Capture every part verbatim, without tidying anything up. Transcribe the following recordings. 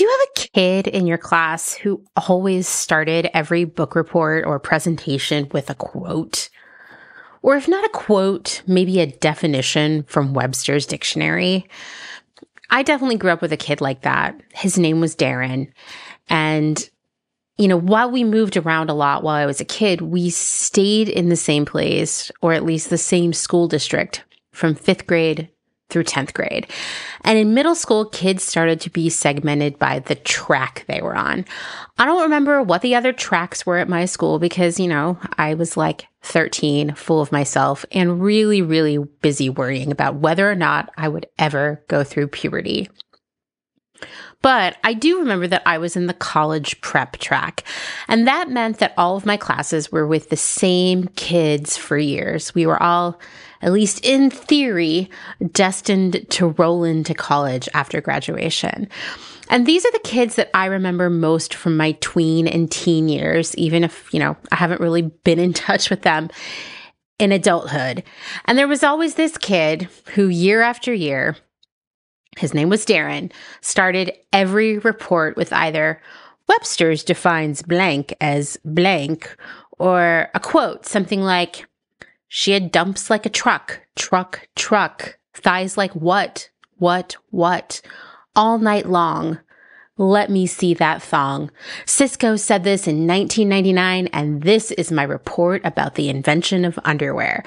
Did you have a kid in your class who always started every book report or presentation with a quote? Or if not a quote, maybe a definition from Webster's dictionary? I definitely grew up with a kid like that. His name was Darren. And, you know, while we moved around a lot while I was a kid, we stayed in the same place, or at least the same school district, from fifth grade through tenth grade. And in middle school, kids started to be segmented by the track they were on. I don't remember what the other tracks were at my school because, you know, I was like thirteen, full of myself, and really, really busy worrying about whether or not I would ever go through puberty. But I do remember that I was in the college prep track, and that meant that all of my classes were with the same kids for years. We were all, at least in theory, destined to roll into college after graduation. And these are the kids that I remember most from my tween and teen years, even if, you know, I haven't really been in touch with them in adulthood. And there was always this kid who year after year, his name was Darren, started every report with either Webster's defines blank as blank, or a quote, something like, she had dumps like a truck, truck, truck, thighs like what, what, what, all night long. Let me see that thong. Cisco said this in nineteen ninety-nine, and this is my report about the invention of underwear.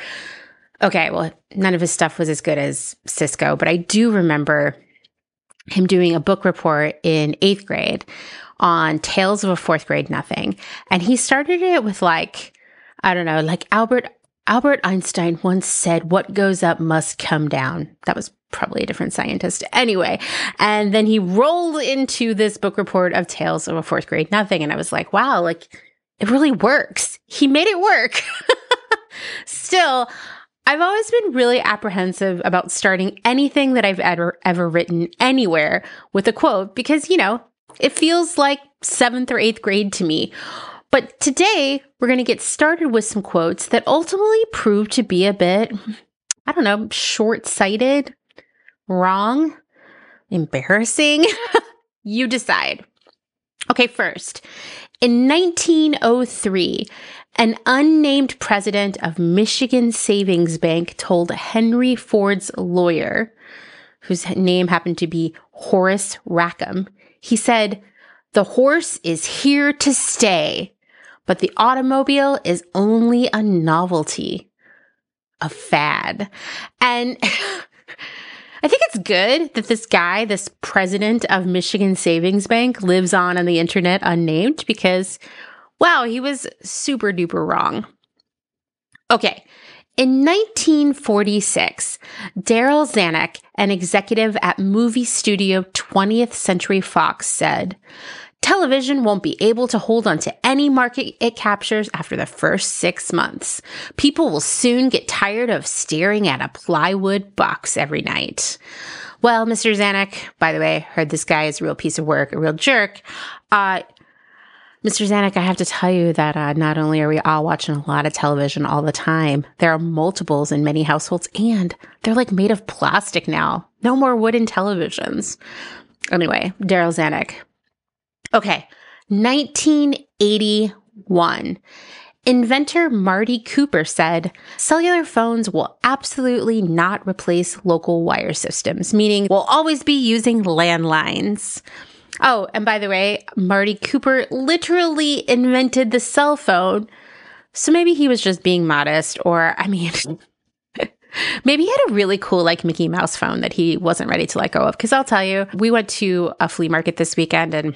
Okay, well, none of his stuff was as good as Cisco, but I do remember him doing a book report in eighth grade on Tales of a Fourth Grade Nothing. And he started it with like, I don't know, like Albert Albert Einstein once said, what goes up must come down. That was probably a different scientist. Anyway, and then he rolled into this book report of Tales of a Fourth Grade Nothing. And I was like, wow, like it really works. He made it work. Still, I've always been really apprehensive about starting anything that I've ever, ever written anywhere with a quote because, you know, it feels like seventh or eighth grade to me. But today, we're going to get started with some quotes that ultimately proved to be a bit, I don't know, short-sighted, wrong, embarrassing. You decide. Okay, first, in nineteen oh three, an unnamed president of Michigan Savings Bank told Henry Ford's lawyer, whose name happened to be Horace Rackham, he said, "The horse is here to stay, but the automobile is only a novelty, a fad." And I think it's good that this guy, this president of Michigan Savings Bank, lives on on the internet unnamed because, wow, he was super duper wrong. Okay, in nineteen forty-six, Daryl Zanuck, an executive at movie studio twentieth century fox, said, "Television won't be able to hold on to any market it captures after the first six months. People will soon get tired of staring at a plywood box every night." Well, Mister Zanuck, by the way, heard this guy is a real piece of work, a real jerk. Uh, Mister Zanuck, I have to tell you that uh, not only are we all watching a lot of television all the time, there are multiples in many households, and they're like made of plastic now. No more wooden televisions. Anyway, Daryl Zanuck. Okay, nineteen eighty-one. Inventor Marty Cooper said, "Cellular phones will absolutely not replace local wire systems," meaning we'll always be using landlines. Oh, and by the way, Marty Cooper literally invented the cell phone, so maybe he was just being modest, or, I mean, maybe he had a really cool like Mickey Mouse phone that he wasn't ready to let go of, because I'll tell you, we went to a flea market this weekend, and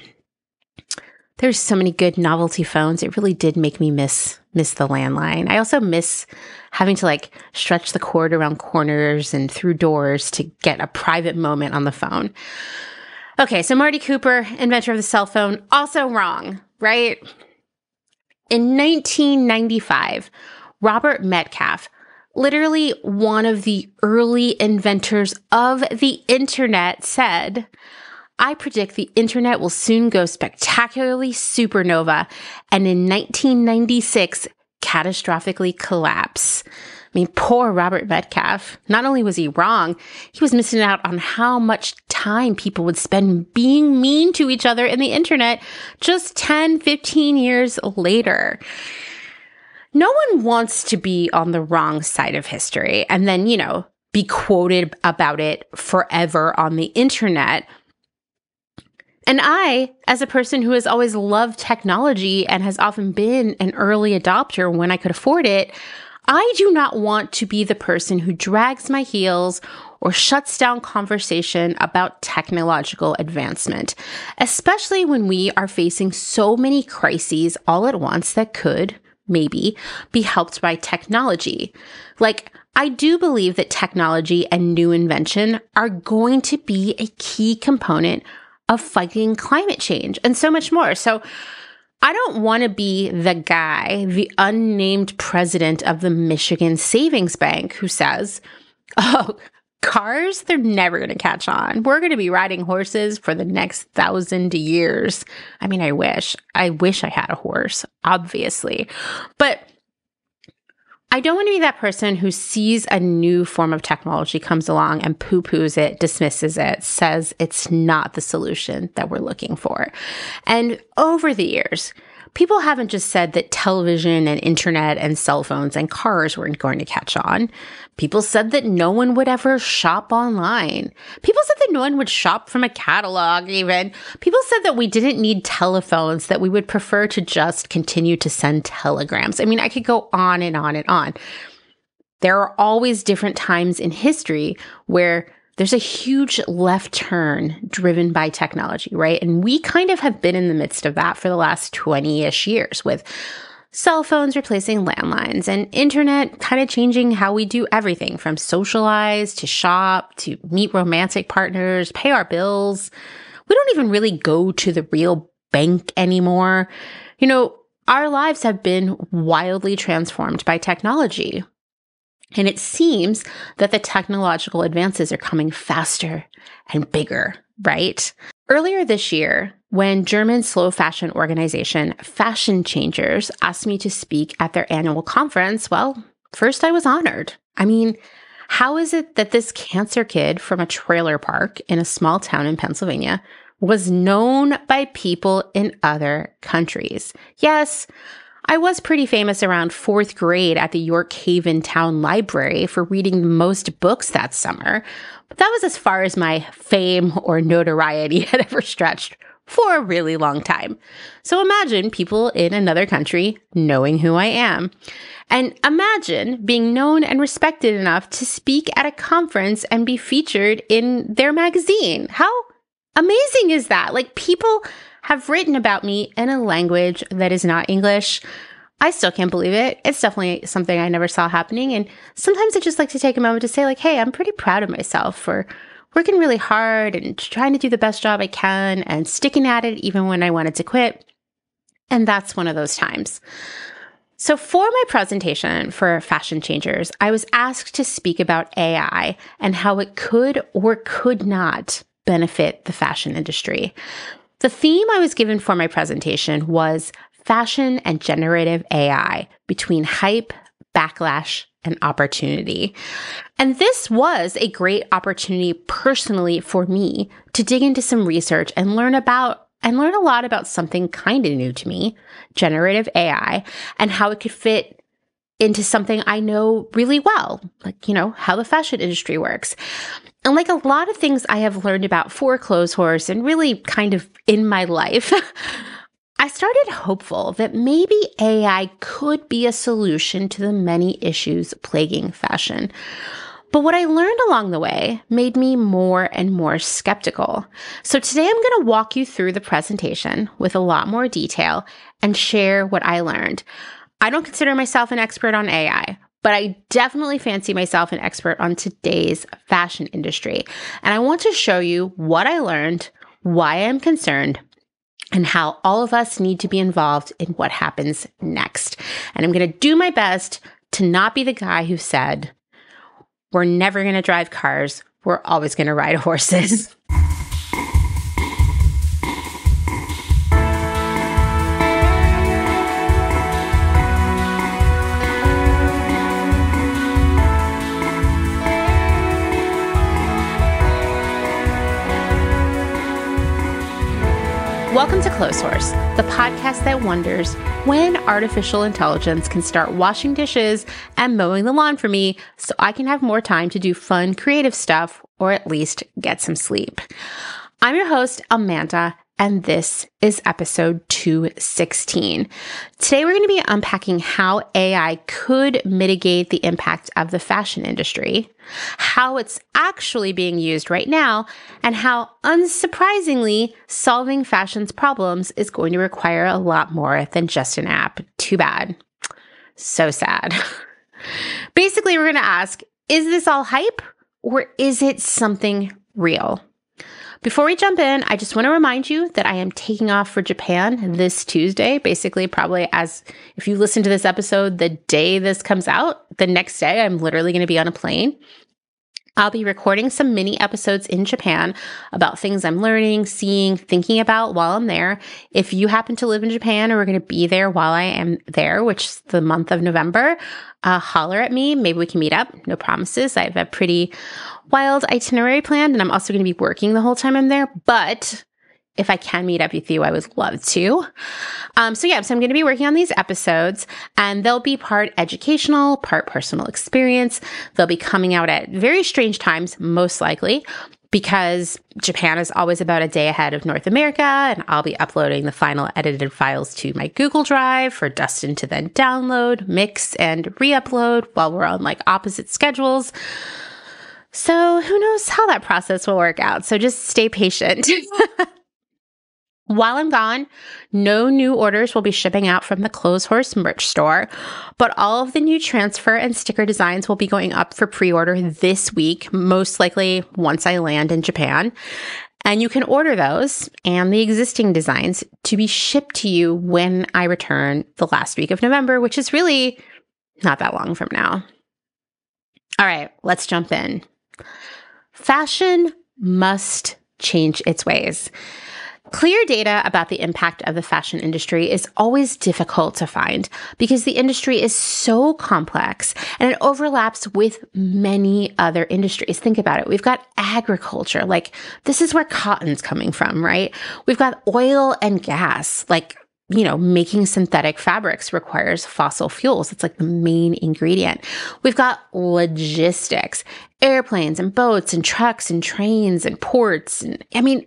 there's so many good novelty phones. It really did make me miss miss the landline. I also miss having to like stretch the cord around corners and through doors to get a private moment on the phone. Okay, so Marty Cooper, inventor of the cell phone, also wrong, right? In nineteen ninety-five, Robert Metcalfe, literally one of the early inventors of the internet, said, "I predict the internet will soon go spectacularly supernova and in nineteen ninety-six, catastrophically collapse." I mean, poor Robert Metcalfe. Not only was he wrong, he was missing out on how much time people would spend being mean to each other in the internet just ten, fifteen years later. No one wants to be on the wrong side of history and then, you know, be quoted about it forever on the internet. And I, as a person who has always loved technology and has often been an early adopter when I could afford it, I do not want to be the person who drags my heels or shuts down conversation about technological advancement, especially when we are facing so many crises all at once that could, maybe, be helped by technology. Like, I do believe that technology and new invention are going to be a key component of fighting climate change and so much more. So I don't want to be the guy, the unnamed president of the Michigan Savings Bank, who says, oh, cars, they're never going to catch on. We're going to be riding horses for the next thousand years. I mean, I wish. I wish I had a horse, obviously. But I don't want to be that person who sees a new form of technology comes along and poo-poos it, dismisses it, says it's not the solution that we're looking for. And over the years, people haven't just said that television and internet and cell phones and cars weren't going to catch on. People said that no one would ever shop online. People said that no one would shop from a catalog even. People said that we didn't need telephones, that we would prefer to just continue to send telegrams. I mean, I could go on and on and on. There are always different times in history where there's a huge left turn driven by technology, right? And we kind of have been in the midst of that for the last twenty-ish years with cell phones replacing landlines and internet kind of changing how we do everything from socialize to shop to meet romantic partners, pay our bills. We don't even really go to the real bank anymore. You know, our lives have been wildly transformed by technology. And it seems that the technological advances are coming faster and bigger, right? Earlier this year, when German slow fashion organization Fashion Changers asked me to speak at their annual conference, well, first I was honored. I mean, how is it that this cancer kid from a trailer park in a small town in Pennsylvania was known by people in other countries? Yes, I was pretty famous around fourth grade at the York Haven Town Library for reading the most books that summer, but that was as far as my fame or notoriety had ever stretched for a really long time. So imagine people in another country knowing who I am. And imagine being known and respected enough to speak at a conference and be featured in their magazine. How amazing is that? Like, people have written about me in a language that is not English. I still can't believe it. It's definitely something I never saw happening. And sometimes I just like to take a moment to say, like, hey, I'm pretty proud of myself for working really hard and trying to do the best job I can and sticking at it even when I wanted to quit. And that's one of those times. So for my presentation for Fashion Changers, I was asked to speak about A I and how it could or could not benefit the fashion industry. The theme I was given for my presentation was fashion and generative A I between hype, backlash, and opportunity. And this was a great opportunity personally for me to dig into some research and learn about and learn a lot about something kind of new to me, generative A I, and how it could fit into something I know really well, like, you know, how the fashion industry works. And like a lot of things I have learned about for Clothes Horse and really kind of in my life, I started hopeful that maybe A I could be a solution to the many issues plaguing fashion. But what I learned along the way made me more and more skeptical. So today I'm going to walk you through the presentation with a lot more detail and share what I learned. I don't consider myself an expert on A I, but I definitely fancy myself an expert on today's fashion industry. And I want to show you what I learned, why I'm concerned, and how all of us need to be involved in what happens next. And I'm going to do my best to not be the guy who said, we're never going to drive cars, we're always going to ride horses. Welcome to Close Horse, the podcast that wonders when artificial intelligence can start washing dishes and mowing the lawn for me so I can have more time to do fun, creative stuff, or at least get some sleep. I'm your host, Amanda, and this is episode two sixteen. Today, we're going to be unpacking how A I could mitigate the impact of the fashion industry, how it's actually being used right now, and how, unsurprisingly, solving fashion's problems is going to require a lot more than just an app. Too bad. So sad. Basically, we're going to ask, is this all hype or is it something real? Before we jump in, I just want to remind you that I am taking off for Japan this Tuesday, basically probably as if you listen to this episode, the day this comes out, the next day I'm literally going to be on a plane. I'll be recording some mini episodes in Japan about things I'm learning, seeing, thinking about while I'm there. If you happen to live in Japan or are going to be there while I am there, which is the month of November, uh, holler at me. Maybe we can meet up. No promises. I have a pretty wild itinerary planned, and I'm also going to be working the whole time I'm there. But if I can meet up with you, I would love to. Um, so yeah, so I'm going to be working on these episodes, and they'll be part educational, part personal experience. They'll be coming out at very strange times, most likely, because Japan is always about a day ahead of North America, and I'll be uploading the final edited files to my Google Drive for Dustin to then download, mix, and re-upload while we're on like opposite schedules. So who knows how that process will work out. So just stay patient. While I'm gone, no new orders will be shipping out from the Clothes Horse merch store, but all of the new transfer and sticker designs will be going up for pre-order this week, most likely once I land in Japan. And you can order those and the existing designs to be shipped to you when I return the last week of November, which is really not that long from now. All right, let's jump in. Fashion must change its ways. Clear data about the impact of the fashion industry is always difficult to find because the industry is so complex and it overlaps with many other industries. Think about it. We've got agriculture. Like, this is where cotton's coming from, right? We've got oil and gas. Like, you know, making synthetic fabrics requires fossil fuels. It's like the main ingredient. We've got logistics, airplanes and boats and trucks and trains and ports. And I mean,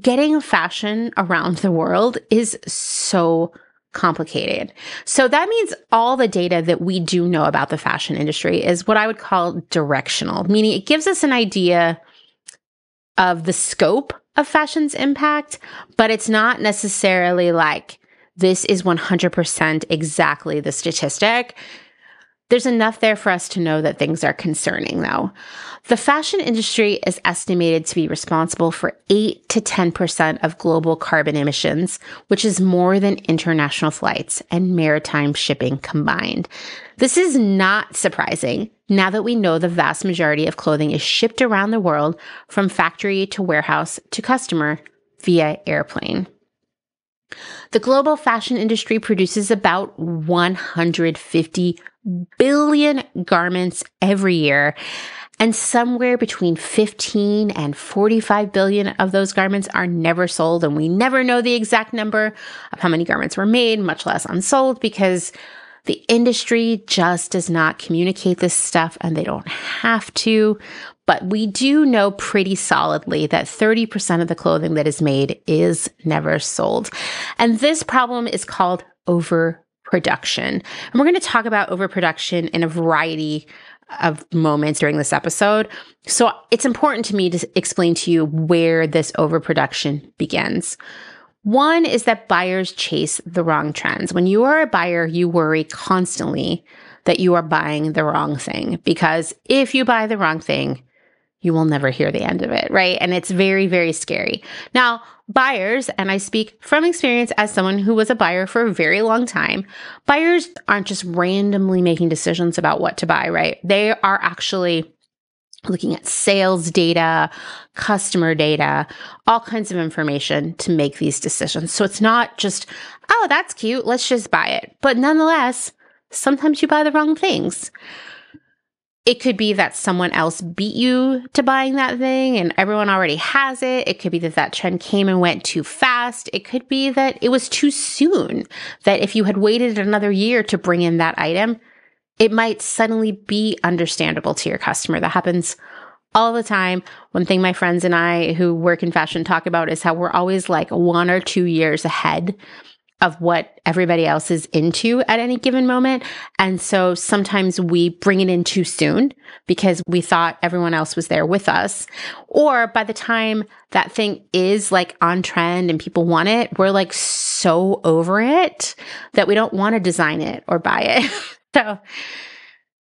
getting fashion around the world is so complicated. So that means all the data that we do know about the fashion industry is what I would call directional, meaning it gives us an idea of the scope of fashion's impact, but it's not necessarily like this is one hundred percent exactly the statistic. There's enough there for us to know that things are concerning, though. The fashion industry is estimated to be responsible for eight to ten percent of global carbon emissions, which is more than international flights and maritime shipping combined. This is not surprising now that we know the vast majority of clothing is shipped around the world from factory to warehouse to customer via airplane. The global fashion industry produces about one hundred fifty billion garments every year, and somewhere between fifteen and forty-five billion of those garments are never sold, and we never know the exact number of how many garments were made, much less unsold, because the industry just does not communicate this stuff, and they don't have to. But we do know pretty solidly that thirty percent of the clothing that is made is never sold. And this problem is called overproduction. And we're going to talk about overproduction in a variety of moments during this episode. So it's important to me to explain to you where this overproduction begins. One is that buyers chase the wrong trends. When you are a buyer, you worry constantly that you are buying the wrong thing, because if you buy the wrong thing, you will never hear the end of it, right? And it's very, very scary. Now, buyers, and I speak from experience as someone who was a buyer for a very long time, buyers aren't just randomly making decisions about what to buy, right? They are actually looking at sales data, customer data, all kinds of information to make these decisions. So it's not just, oh, that's cute, let's just buy it. But nonetheless, sometimes you buy the wrong things. It could be that someone else beat you to buying that thing and everyone already has it. It could be that that trend came and went too fast. It could be that it was too soon, that if you had waited another year to bring in that item, it might suddenly be understandable to your customer. That happens all the time. One thing my friends and I who work in fashion talk about is how we're always like one or two years ahead of what everybody else is into at any given moment. And so sometimes we bring it in too soon because we thought everyone else was there with us. Or by the time that thing is like on trend and people want it, we're like so over it that we don't want to design it or buy it. So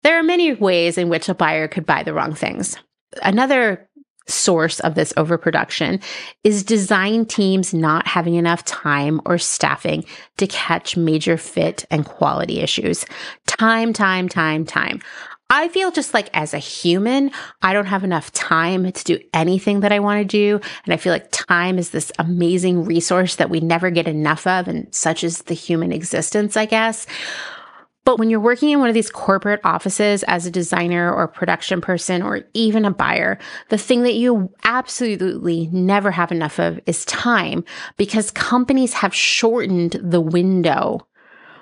there are many ways in which a buyer could buy the wrong things. Another source of this overproduction is design teams not having enough time or staffing to catch major fit and quality issues. Time, time, time, time. I feel just like as a human, I don't have enough time to do anything that I want to do. And I feel like time is this amazing resource that we never get enough of. And such is the human existence, I guess. But when you're working in one of these corporate offices as a designer or production person or even a buyer, the thing that you absolutely never have enough of is time, because companies have shortened the window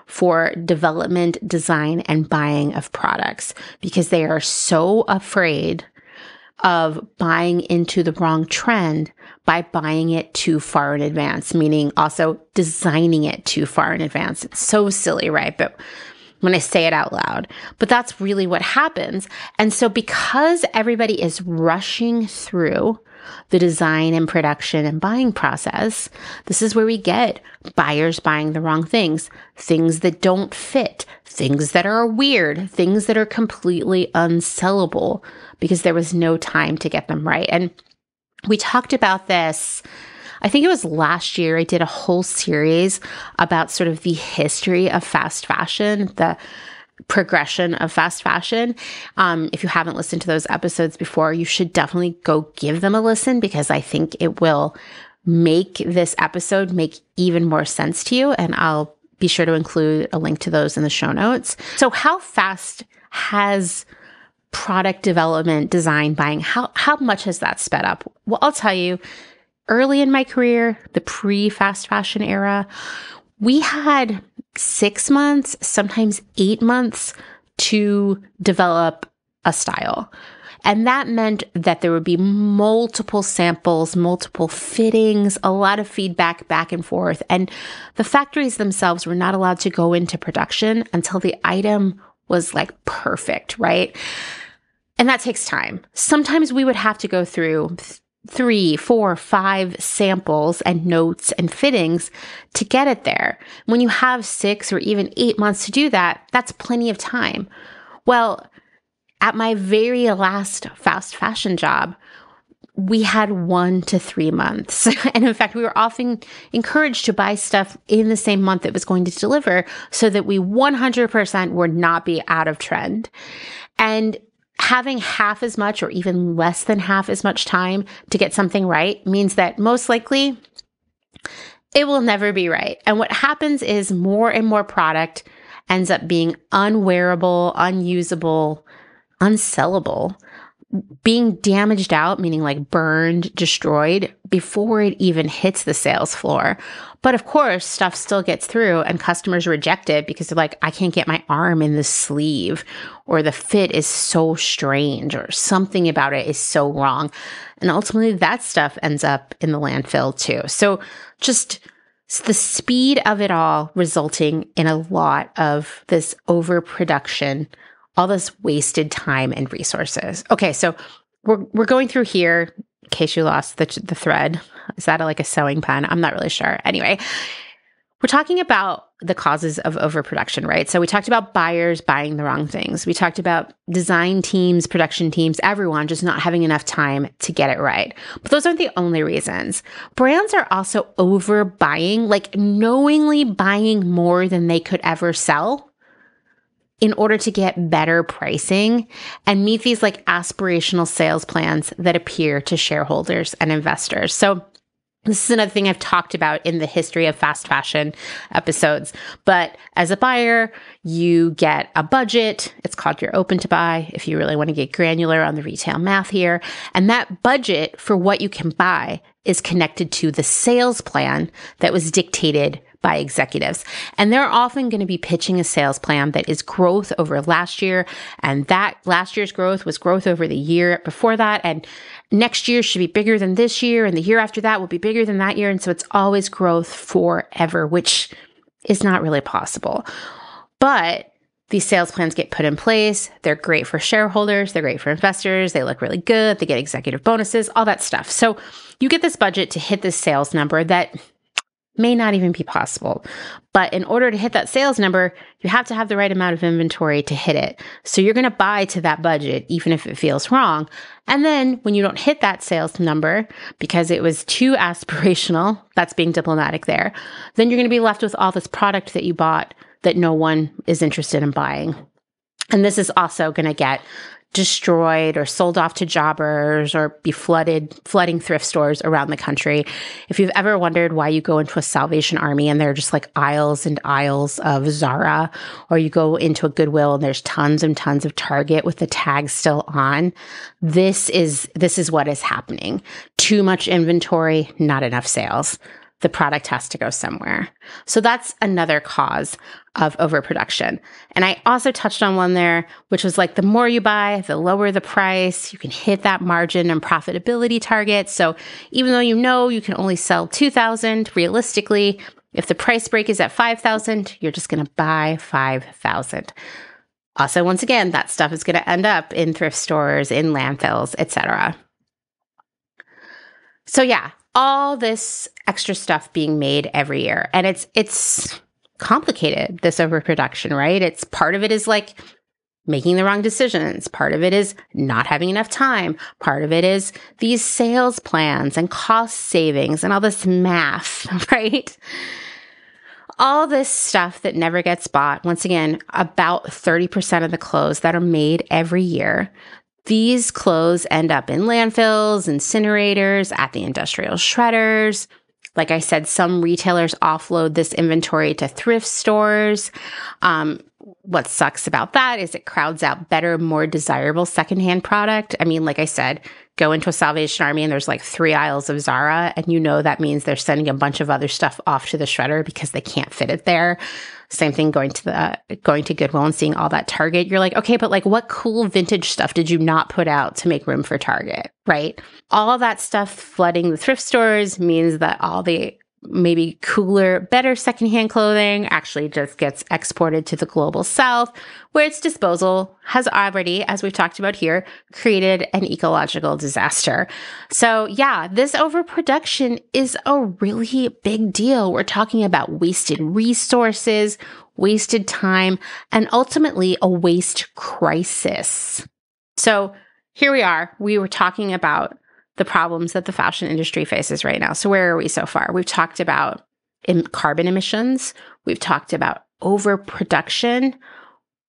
for development, design, and buying of products because they are so afraid of buying into the wrong trend by buying it too far in advance, meaning also designing it too far in advance. It's so silly, right? But when I say it out loud, but that's really what happens. And so because everybody is rushing through the design and production and buying process, this is where we get buyers buying the wrong things, things that don't fit, things that are weird, things that are completely unsellable because there was no time to get them right. And we talked about this, I think it was last year, I did a whole series about sort of the history of fast fashion, the progression of fast fashion. Um, if you haven't listened to those episodes before, you should definitely go give them a listen, because I think it will make this episode make even more sense to you. And I'll be sure to include a link to those in the show notes. So how fast has product development, design, buying, how, how much has that sped up? Well, I'll tell you. Early in my career, the pre-fast fashion era, we had six months, sometimes eight months to develop a style. And that meant that there would be multiple samples, multiple fittings, a lot of feedback back and forth. And the factories themselves were not allowed to go into production until the item was like perfect, right? And that takes time. Sometimes we would have to go through th- three, four, five samples and notes and fittings to get it there. When you have six or even eight months to do that, that's plenty of time. Well, at my very last fast fashion job, we had one to three months. And in fact, we were often encouraged to buy stuff in the same month it was going to deliver so that we one hundred percent would not be out of trend. And having half as much or even less than half as much time to get something right means that most likely it will never be right. And what happens is more and more product ends up being unwearable, unusable, unsellable, being damaged out, meaning like burned, destroyed before it even hits the sales floor. But of course, stuff still gets through and customers reject it because they're like, I can't get my arm in the sleeve, or the fit is so strange, or something about it is so wrong. And ultimately that stuff ends up in the landfill too. So just the speed of it all resulting in a lot of this overproduction, all this wasted time and resources. Okay, so we're we're going through here. In case you lost the, the thread. Is that a, like a sewing pen? I'm not really sure. Anyway, we're talking about the causes of overproduction, right? So we talked about buyers buying the wrong things. We talked about design teams, production teams, everyone just not having enough time to get it right. But those aren't the only reasons. Brands are also overbuying, like knowingly buying more than they could ever sell in order to get better pricing and meet these like aspirational sales plans that appear to shareholders and investors. So This is another thing I've talked about in the history of fast fashion episodes. But as a buyer, you get a budget. It's called your open to buy, if you really want to get granular on the retail math here. And that budget for what you can buy is connected to the sales plan that was dictated by executives. And they're often going to be pitching a sales plan that is growth over last year. And that last year's growth was growth over the year before that. And next year should be bigger than this year. And the year after that will be bigger than that year. And so it's always growth forever, which is not really possible. But these sales plans get put in place. They're great for shareholders. They're great for investors. They look really good. They get executive bonuses, all that stuff. So you get this budget to hit this sales number that may not even be possible. But in order to hit that sales number, you have to have the right amount of inventory to hit it. So you're going to buy to that budget, even if it feels wrong. And then when you don't hit that sales number because it was too aspirational, that's being diplomatic there, then you're going to be left with all this product that you bought that no one is interested in buying. And this is also going to get destroyed or sold off to jobbers or be flooded, flooding thrift stores around the country. If you've ever wondered why you go into a Salvation Army and there are just like aisles and aisles of Zara, or you go into a Goodwill and there's tons and tons of Target with the tags still on, this is, this is what is happening. Too much inventory, not enough sales. The product has to go somewhere. So that's another cause of overproduction. And I also touched on one there, which was like the more you buy, the lower the price. You can hit that margin and profitability target. So even though you know you can only sell two thousand, realistically, if the price break is at five thousand, you're just going to buy five thousand. Also, once again, that stuff is going to end up in thrift stores, in landfills, et cetera. So yeah, all this extra stuff being made every year. And it's it's complicated, this overproduction, right? It's part of it is like making the wrong decisions. Part of it is not having enough time. Part of it is these sales plans and cost savings and all this math, right? All this stuff that never gets bought. Once again, about thirty percent of the clothes that are made every year, these clothes end up in landfills, incinerators, at the industrial shredders. Like I said, some retailers offload this inventory to thrift stores. Um, what sucks about that is it crowds out better, more desirable secondhand product. I mean, like I said, go into a Salvation Army and there's like three aisles of Zara, and you know that means they're sending a bunch of other stuff off to the shredder because they can't fit it there. Same thing going to the going to Goodwill and seeing all that Target. You're like, okay, but like what cool vintage stuff did you not put out to make room for Target, right? All that stuff flooding the thrift stores means that all the maybe cooler, better secondhand clothing actually just gets exported to the global south, where its disposal has already, as we've talked about here, created an ecological disaster. So yeah, this overproduction is a really big deal. We're talking about wasted resources, wasted time, and ultimately a waste crisis. So here we are. We were talking about the problems that the fashion industry faces right now. So where are we so far? We've talked about in carbon emissions. We've talked about overproduction.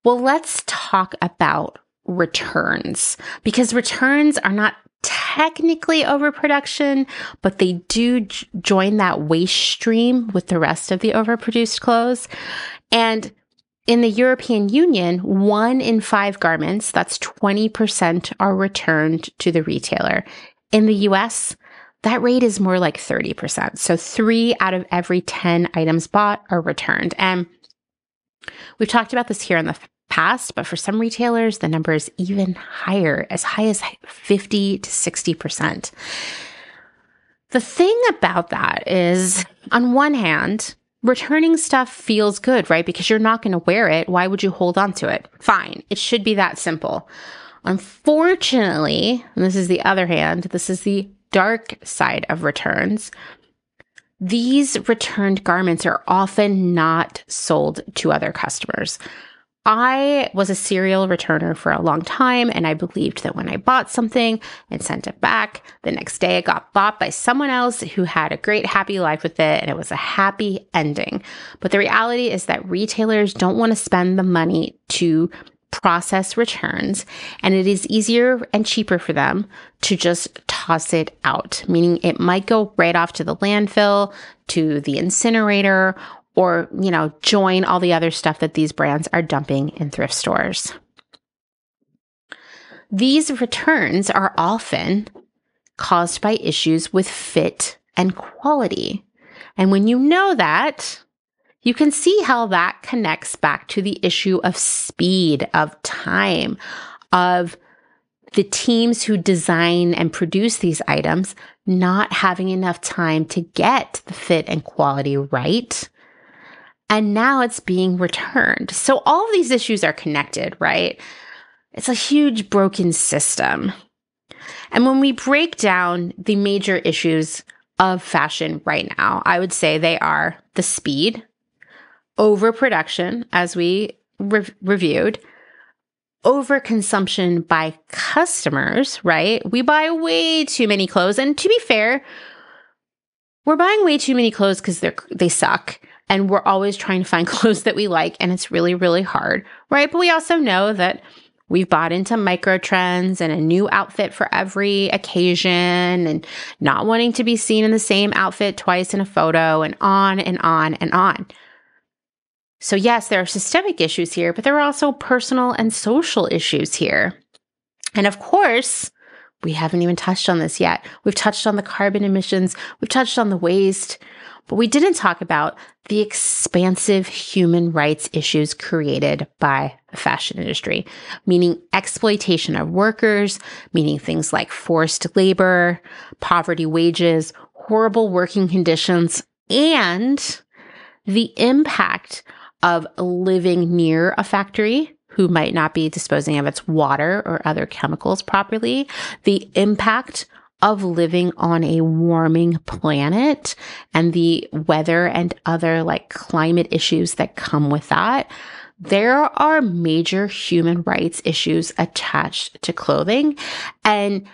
Well, let's talk about returns, because returns are not technically overproduction, but they do j- join that waste stream with the rest of the overproduced clothes. And in the European Union, one in five garments, that's twenty percent, are returned to the retailer. In the U S, that rate is more like thirty percent. So three out of every ten items bought are returned. And we've talked about this here in the past, but for some retailers, the number is even higher, as high as fifty to sixty percent. The thing about that is, on one hand, returning stuff feels good, right? Because you're not going to wear it. Why would you hold on to it? Fine. It should be that simple. Unfortunately, and this is the other hand, this is the dark side of returns, these returned garments are often not sold to other customers. I was a serial returner for a long time, and I believed that when I bought something and sent it back, the next day it got bought by someone else who had a great happy life with it, and it was a happy ending. But the reality is that retailers don't want to spend the money to process returns, and it is easier and cheaper for them to just toss it out, meaning it might go right off to the landfill, to the incinerator, or, you know, join all the other stuff that these brands are dumping in thrift stores. These returns are often caused by issues with fit and quality. And when you know that, you can see how that connects back to the issue of speed, of time, of the teams who design and produce these items not having enough time to get the fit and quality right. And now it's being returned. So all of these issues are connected, right? It's a huge broken system. And when we break down the major issues of fashion right now, I would say they are the speed, overproduction, as we re- reviewed, overconsumption by customers, right? We buy way too many clothes. And to be fair, we're buying way too many clothes because they they suck. And we're always trying to find clothes that we like. And it's really, really hard, right? But we also know that we've bought into micro trends and a new outfit for every occasion and not wanting to be seen in the same outfit twice in a photo and on and on and on. So yes, there are systemic issues here, but there are also personal and social issues here. And of course, we haven't even touched on this yet. We've touched on the carbon emissions, we've touched on the waste, but we didn't talk about the expansive human rights issues created by the fashion industry, meaning exploitation of workers, meaning things like forced labor, poverty wages, horrible working conditions, and the impact of living near a factory who might not be disposing of its water or other chemicals properly, the impact of living on a warming planet and the weather and other like climate issues that come with that. There are major human rights issues attached to clothing. And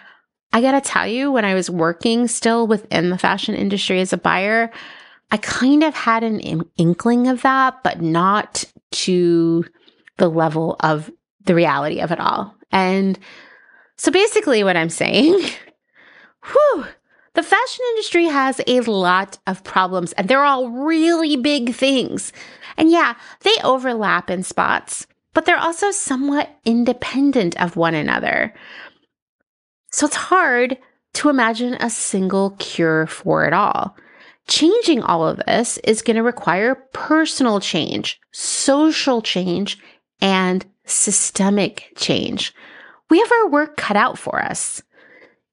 I gotta tell you, when I was working still within the fashion industry as a buyer, I kind of had an inkling of that, but not to the level of the reality of it all. And so basically what I'm saying, whew, the fashion industry has a lot of problems and they're all really big things. And yeah, they overlap in spots, but they're also somewhat independent of one another. So it's hard to imagine a single cure for it all. Changing all of this is going to require personal change, social change, and systemic change. We have our work cut out for us.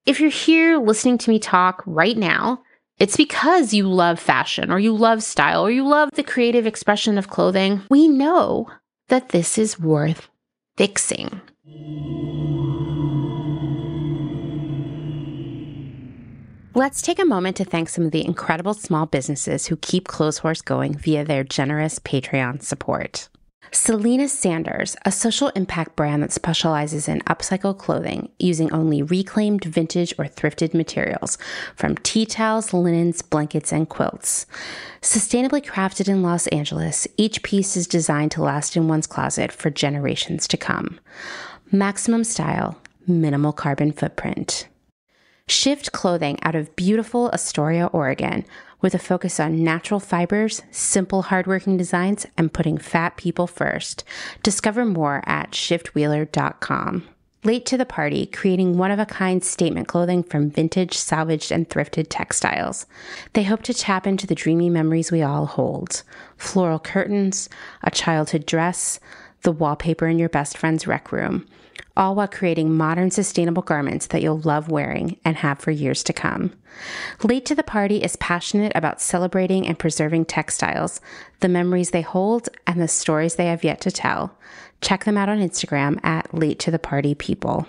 If you're here listening to me talk right now, it's because you love fashion or you love style or you love the creative expression of clothing. We know that this is worth fixing. Let's take a moment to thank some of the incredible small businesses who keep Clothes Horse going via their generous Patreon support. Selena Sanders, a social impact brand that specializes in upcycle clothing using only reclaimed vintage or thrifted materials from tea towels, linens, blankets, and quilts. Sustainably crafted in Los Angeles, each piece is designed to last in one's closet for generations to come. Maximum style, minimal carbon footprint. Shift clothing out of beautiful Astoria, Oregon, with a focus on natural fibers, simple hardworking designs, and putting fat people first. Discover more at shift wheeler dot com. Late to the party, creating one-of-a-kind statement clothing from vintage, salvaged, and thrifted textiles. They hope to tap into the dreamy memories we all hold. Floral curtains, a childhood dress, the wallpaper in your best friend's rec room. All while creating modern, sustainable garments that you'll love wearing and have for years to come. Late to the Party is passionate about celebrating and preserving textiles, the memories they hold, and the stories they have yet to tell. Check them out on Instagram at Late to the Party People.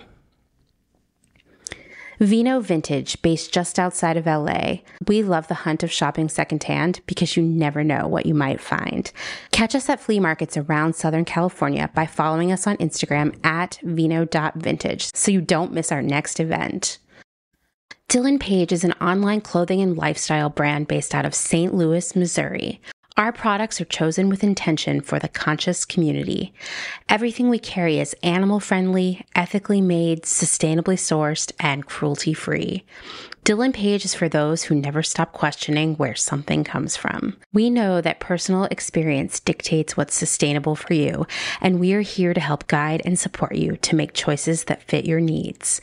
Vino Vintage, based just outside of L A. We love the hunt of shopping secondhand because you never know what you might find. Catch us at flea markets around Southern California by following us on Instagram at vino dot vintage so you don't miss our next event. Dylan Page is an online clothing and lifestyle brand based out of Saint Louis, Missouri. Our products are chosen with intention for the conscious community. Everything we carry is animal-friendly, ethically made, sustainably sourced, and cruelty-free. Dylan Page is for those who never stop questioning where something comes from. We know that personal experience dictates what's sustainable for you, and we are here to help guide and support you to make choices that fit your needs.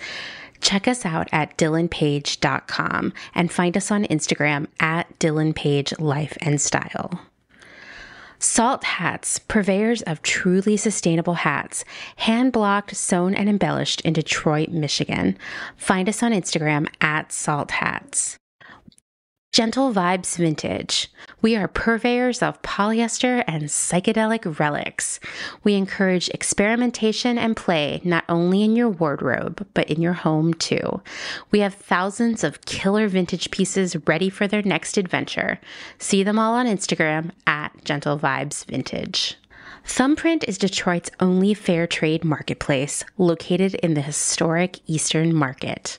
Check us out at dylan page dot com and find us on Instagram at dylan page life and style. Salt Hats, purveyors of truly sustainable hats, hand-blocked, sewn, and embellished in Detroit, Michigan. Find us on Instagram at Salt Hats. Gentle Vibes Vintage. We are purveyors of polyester and psychedelic relics. We encourage experimentation and play not only in your wardrobe, but in your home too. We have thousands of killer vintage pieces ready for their next adventure. See them all on Instagram at Gentle Vibes Vintage. Thumbprint is Detroit's only fair trade marketplace, located in the historic Eastern Market.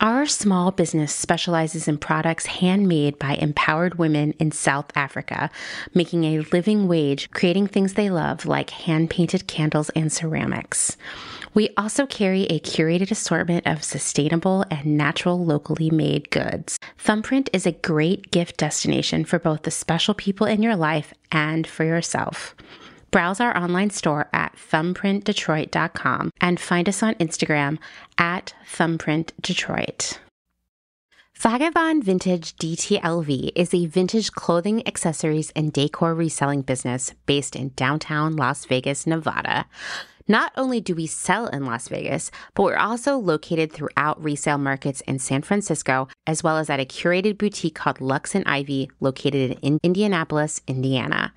Our small business specializes in products handmade by empowered women in South Africa, making a living wage, creating things they love like hand-painted candles and ceramics. We also carry a curated assortment of sustainable and natural locally made goods. Thumbprint is a great gift destination for both the special people in your life and for yourself. Browse our online store at thumbprint detroit dot com and find us on Instagram at thumbprint detroit. Vagabond Vintage D T L V is a vintage clothing, accessories, and decor reselling business based in downtown Las Vegas, Nevada. Not only do we sell in Las Vegas, but we're also located throughout resale markets in San Francisco, as well as at a curated boutique called Lux and Ivy located in Indianapolis, Indiana.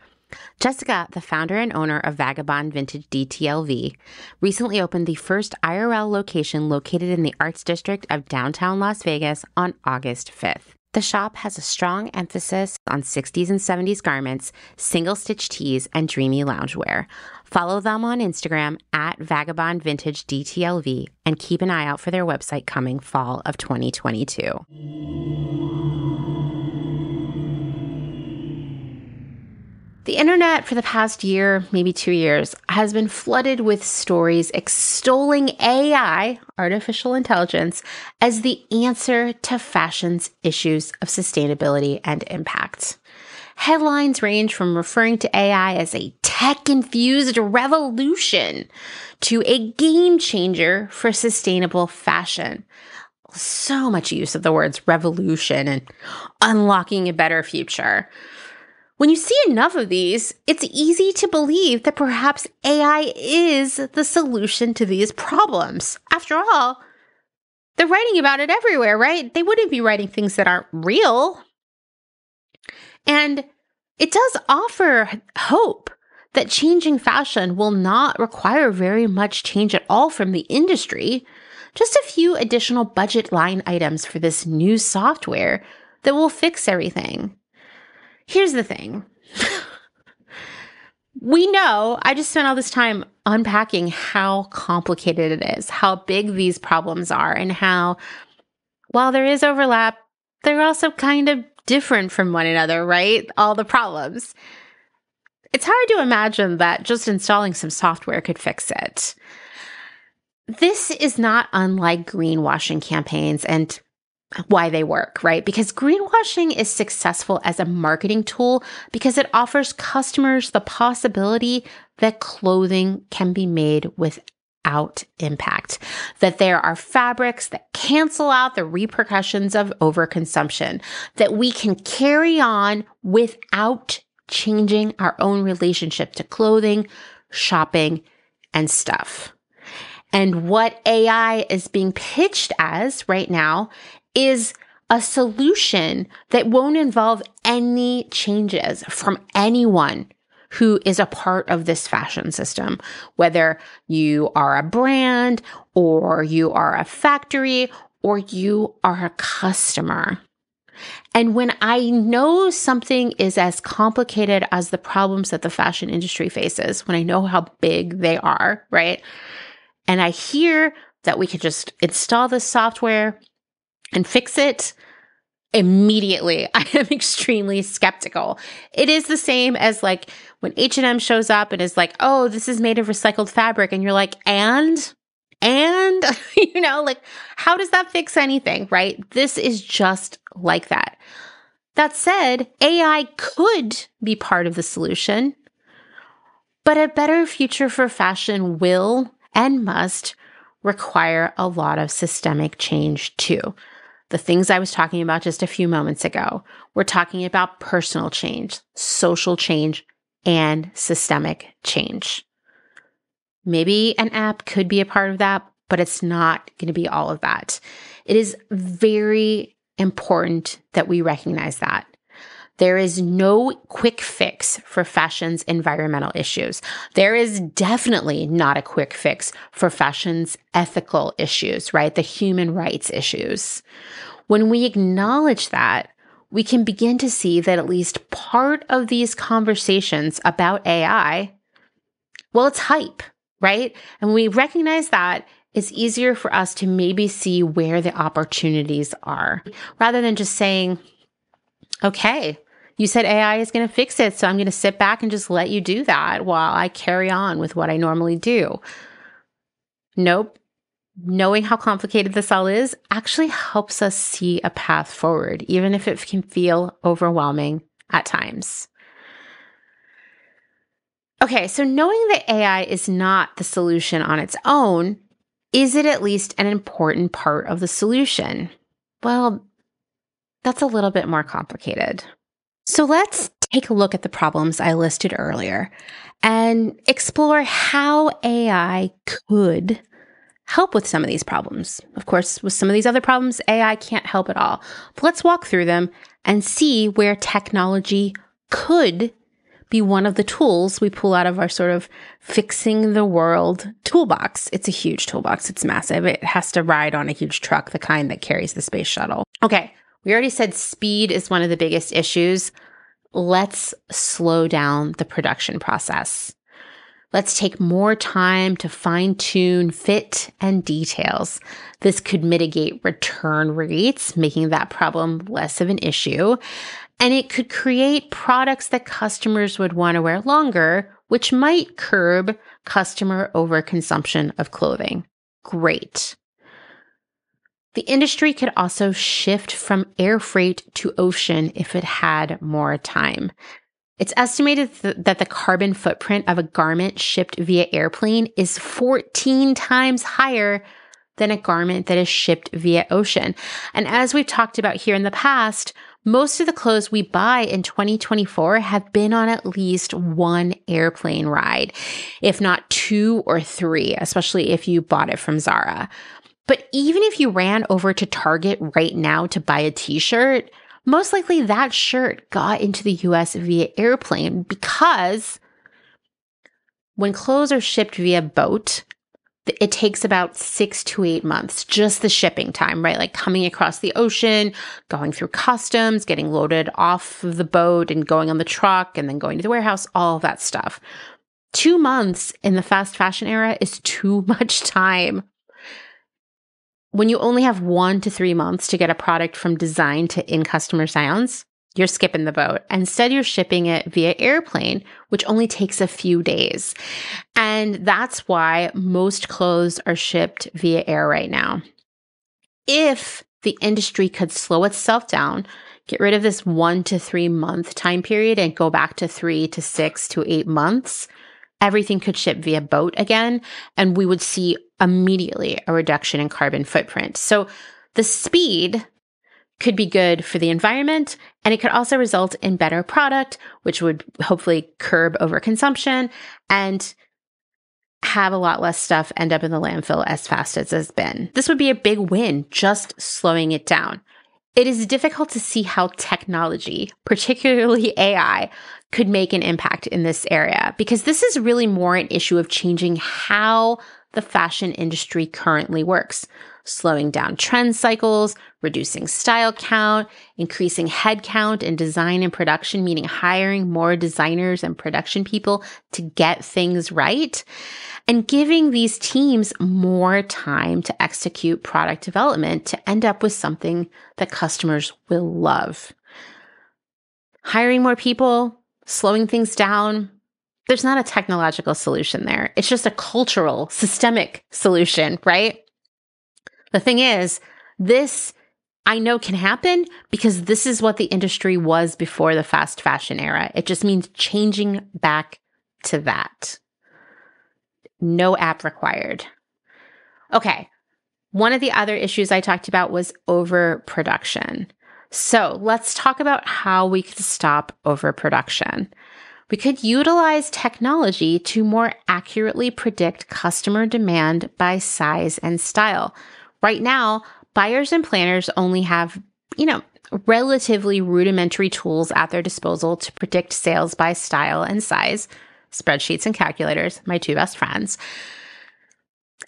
Jessica, the founder and owner of Vagabond Vintage D T L V, recently opened the first I R L location located in the Arts District of downtown Las Vegas on August fifth. The shop has a strong emphasis on sixties and seventies garments, single-stitch tees, and dreamy loungewear. Follow them on Instagram at Vagabond Vintage D T L V and keep an eye out for their website coming fall of twenty twenty-two. The internet for the past year, maybe two years, has been flooded with stories extolling A I, artificial intelligence, as the answer to fashion's issues of sustainability and impact. Headlines range from referring to A I as a tech-infused revolution to a game changer for sustainable fashion. So much use of the words revolution and unlocking a better future. When you see enough of these, it's easy to believe that perhaps A I is the solution to these problems. After all, they're writing about it everywhere, right? They wouldn't be writing things that aren't real. And it does offer hope that changing fashion will not require very much change at all from the industry, just a few additional budget line items for this new software that will fix everything. Here's the thing. We know, I just spent all this time unpacking how complicated it is, how big these problems are, and how, while there is overlap, they're also kind of different from one another, right? All the problems. It's hard to imagine that just installing some software could fix it. This is not unlike greenwashing campaigns and why they work, right? Because greenwashing is successful as a marketing tool because it offers customers the possibility that clothing can be made without impact, that there are fabrics that cancel out the repercussions of overconsumption, that we can carry on without changing our own relationship to clothing, shopping, and stuff. And what A I is being pitched as right now is a solution that won't involve any changes from anyone who is a part of this fashion system, whether you are a brand or you are a factory or you are a customer. And when I know something is as complicated as the problems that the fashion industry faces, when I know how big they are, right? And I hear that we could just install this software and fix it, immediately, I am extremely skeptical. It is the same as like when H and M shows up and is like, oh, this is made of recycled fabric. And you're like, and? And, you know, like, how does that fix anything, right? This is just like that. That said, A I could be part of the solution, but a better future for fashion will and must require a lot of systemic change too. The things I was talking about just a few moments ago, we're talking about personal change, social change, and systemic change. Maybe an app could be a part of that, but it's not going to be all of that. It is very important that we recognize that. There is no quick fix for fashion's environmental issues. There is definitely not a quick fix for fashion's ethical issues, right? The human rights issues. When we acknowledge that, we can begin to see that at least part of these conversations about A I, well, it's hype, right? And when we recognize that, it's easier for us to maybe see where the opportunities are rather than just saying, okay, you said A I is going to fix it, so I'm going to sit back and just let you do that while I carry on with what I normally do. Nope. Knowing how complicated this all is actually helps us see a path forward, even if it can feel overwhelming at times. Okay, so knowing that A I is not the solution on its own, is it at least an important part of the solution? Well, that's a little bit more complicated. So let's take a look at the problems I listed earlier and explore how A I could help with some of these problems. Of course, with some of these other problems, A I can't help at all. But let's walk through them and see where technology could be one of the tools we pull out of our sort of fixing the world toolbox. It's a huge toolbox. It's massive. It has to ride on a huge truck, the kind that carries the space shuttle. Okay. We already said speed is one of the biggest issues. Let's slow down the production process. Let's take more time to fine-tune fit and details. This could mitigate return rates, making that problem less of an issue. And it could create products that customers would want to wear longer, which might curb customer overconsumption of clothing. Great. The industry could also shift from air freight to ocean if it had more time. It's estimated th- that the carbon footprint of a garment shipped via airplane is fourteen times higher than a garment that is shipped via ocean. And as we've talked about here in the past, most of the clothes we buy in twenty twenty-four have been on at least one airplane ride, if not two or three, especially if you bought it from Zara. But even if you ran over to Target right now to buy a t-shirt, most likely that shirt got into the U S via airplane, because when clothes are shipped via boat, it takes about six to eight months, just the shipping time, right? Like coming across the ocean, going through customs, getting loaded off the boat and going on the truck and then going to the warehouse, all of that stuff. Two months in the fast fashion era is too much time. When you only have one to three months to get a product from design to in customer's hands, you're skipping the boat. Instead, you're shipping it via airplane, which only takes a few days. And that's why most clothes are shipped via air right now. If the industry could slow itself down, get rid of this one to three month time period and go back to three to six to eight months, everything could ship via boat again, and we would see immediately a reduction in carbon footprint. So the speed could be good for the environment, and it could also result in better product, which would hopefully curb overconsumption and have a lot less stuff end up in the landfill as fast as it's been. This would be a big win, just slowing it down. It is difficult to see how technology, particularly A I, could make an impact in this area, because this is really more an issue of changing how the fashion industry currently works. slowing down trend cycles, reducing style count, increasing headcount in design and production, meaning hiring more designers and production people to get things right, and giving these teams more time to execute product development to end up with something that customers will love. Hiring more people, slowing things down, there's not a technological solution there. It's just a cultural, systemic solution, right? The thing is, this I know can happen because this is what the industry was before the fast fashion era. It just means changing back to that. No app required. Okay. One of the other issues I talked about was overproduction. So let's talk about how we could stop overproduction. We could utilize technology to more accurately predict customer demand by size and style. Right now, buyers and planners only have, you know, relatively rudimentary tools at their disposal to predict sales by style and size. Spreadsheets and calculators, my two best friends.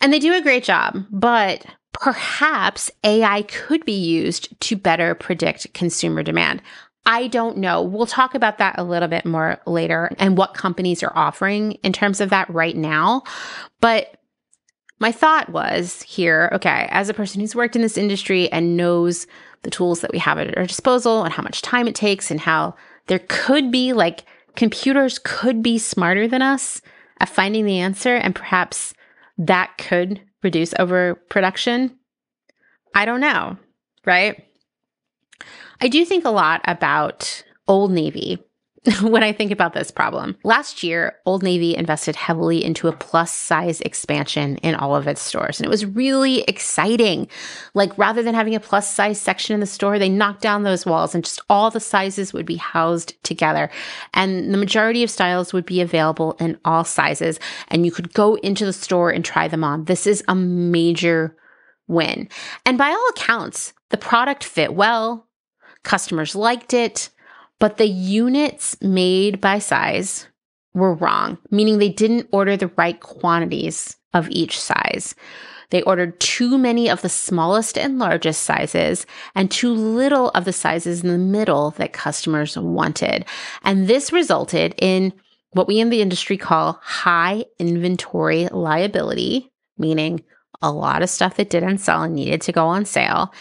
And they do a great job, but perhaps A I could be used to better predict consumer demand. I don't know. We'll talk about that a little bit more later and what companies are offering in terms of that right now. But my thought was here, okay, as a person who's worked in this industry and knows the tools that we have at our disposal and how much time it takes and how there could be, like, computers could be smarter than us at finding the answer, and perhaps that could reduce overproduction. I don't know, right? I do think a lot about Old Navy when I think about this problem. Last year, Old Navy invested heavily into a plus size expansion in all of its stores. And it was really exciting. Like, rather than having a plus size section in the store, they knocked down those walls and just all the sizes would be housed together. And the majority of styles would be available in all sizes. And you could go into the store and try them on. This is a major win. And by all accounts, the product fit well. Customers liked it, but the units made by size were wrong, meaning they didn't order the right quantities of each size. They ordered too many of the smallest and largest sizes and too little of the sizes in the middle that customers wanted. And this resulted in what we in the industry call high inventory liability, meaning a lot of stuff that didn't sell and needed to go on sale.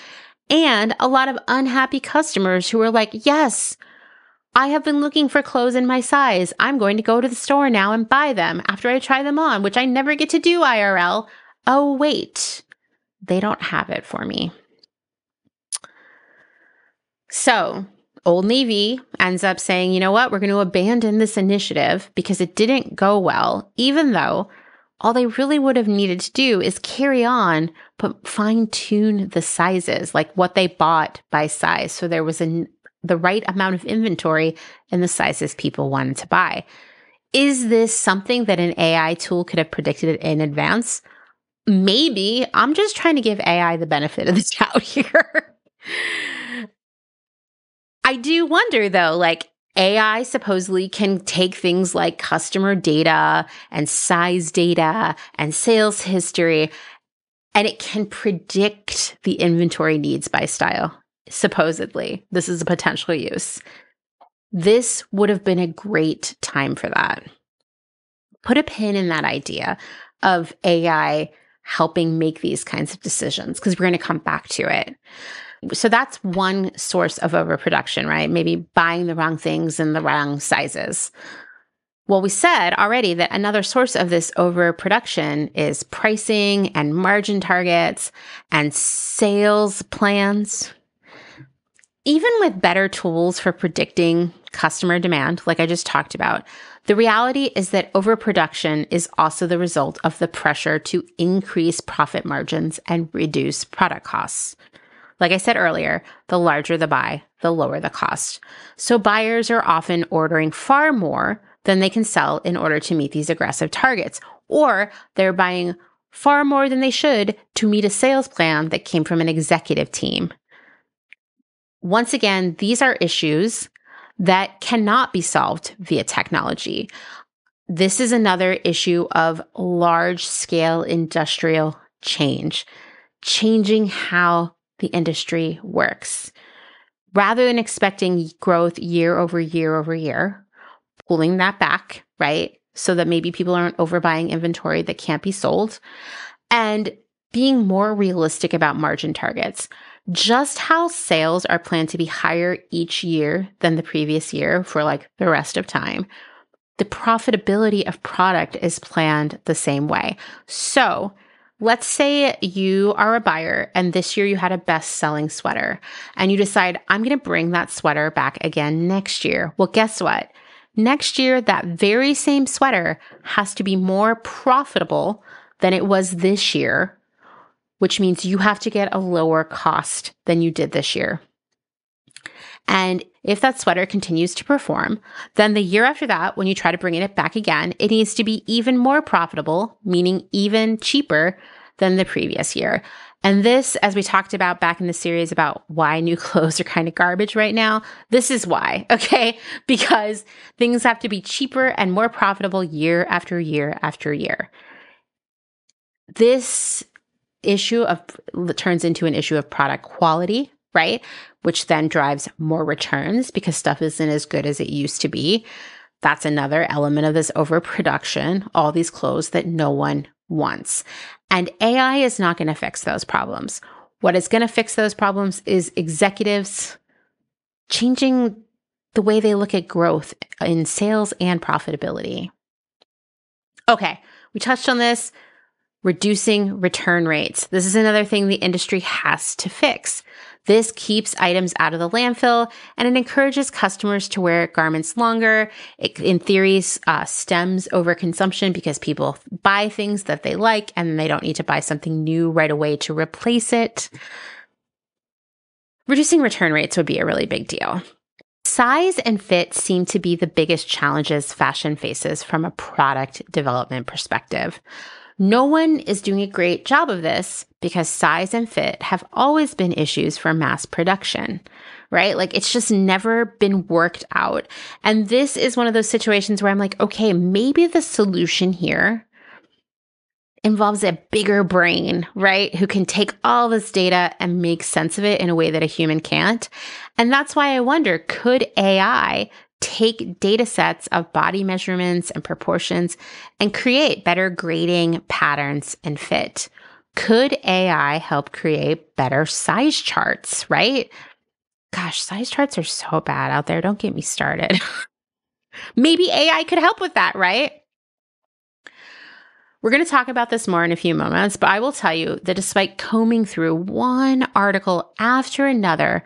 And a lot of unhappy customers who are like, yes, I have been looking for clothes in my size. I'm going to go to the store now and buy them after I try them on, which I never get to do I R L. Oh, wait, they don't have it for me. So Old Navy ends up saying, you know what, we're going to abandon this initiative because it didn't go well, even though all they really would have needed to do is carry on, but fine-tune the sizes, like what they bought by size. So there was an, the right amount of inventory in the sizes people wanted to buy. Is this something that an A I tool could have predicted in advance? Maybe. I'm just trying to give A I the benefit of the doubt here. I do wonder, though, like, A I supposedly can take things like customer data and size data and sales history, and it can predict the inventory needs by style. Supposedly, this is a potential use. This would have been a great time for that. Put a pin in that idea of A I helping make these kinds of decisions, because we're going to come back to it. So that's one source of overproduction, right? Maybe buying the wrong things in the wrong sizes. Well, we said already that another source of this overproduction is pricing and margin targets and sales plans. Even with better tools for predicting customer demand, like I just talked about, the reality is that overproduction is also the result of the pressure to increase profit margins and reduce product costs. Like I said earlier, the larger the buy, the lower the cost. So buyers are often ordering far more than they can sell in order to meet these aggressive targets, or they're buying far more than they should to meet a sales plan that came from an executive team. Once again, these are issues that cannot be solved via technology. This is another issue of large-scale industrial change. changing how the industry works. Rather than expecting growth year over year over year, pulling that back, right? So that maybe people aren't overbuying inventory that can't be sold, and being more realistic about margin targets. Just how sales are planned to be higher each year than the previous year for like the rest of time, the profitability of product is planned the same way. So let's say you are a buyer and this year you had a best-selling sweater and you decide, I'm going to bring that sweater back again next year. Well, guess what? Next year, that very same sweater has to be more profitable than it was this year, which means you have to get a lower cost than you did this year. And if that sweater continues to perform, then the year after that, when you try to bring it back again, it needs to be even more profitable, meaning even cheaper than the previous year. And this, as we talked about back in the series about why new clothes are kind of garbage right now, this is why, okay? Because things have to be cheaper and more profitable year after year after year. This issue of turns into an issue of product quality, right? Which then drives more returns because stuff isn't as good as it used to be. That's another element of this overproduction, all these clothes that no one wants. And A I is not going to fix those problems. What is going to fix those problems is executives changing the way they look at growth in sales and profitability. Okay, we touched on this, reducing return rates. This is another thing the industry has to fix. This keeps items out of the landfill, and it encourages customers to wear garments longer. It, in theory, uh, stems overconsumption because people buy things that they like, and they don't need to buy something new right away to replace it. Reducing return rates would be a really big deal. Size and fit seem to be the biggest challenges fashion faces from a product development perspective. No one is doing a great job of this because size and fit have always been issues for mass production, right? Like it's just never been worked out. And this is one of those situations where I'm like, okay, maybe the solution here involves a bigger brain, right? Who can take all this data and make sense of it in a way that a human can't. And that's why I wonder, could A I take data sets of body measurements and proportions and create better grading patterns and fit? Could A I help create better size charts, right? Gosh, size charts are so bad out there. Don't get me started. Maybe A I could help with that, right? We're going to talk about this more in a few moments, but I will tell you that despite combing through one article after another,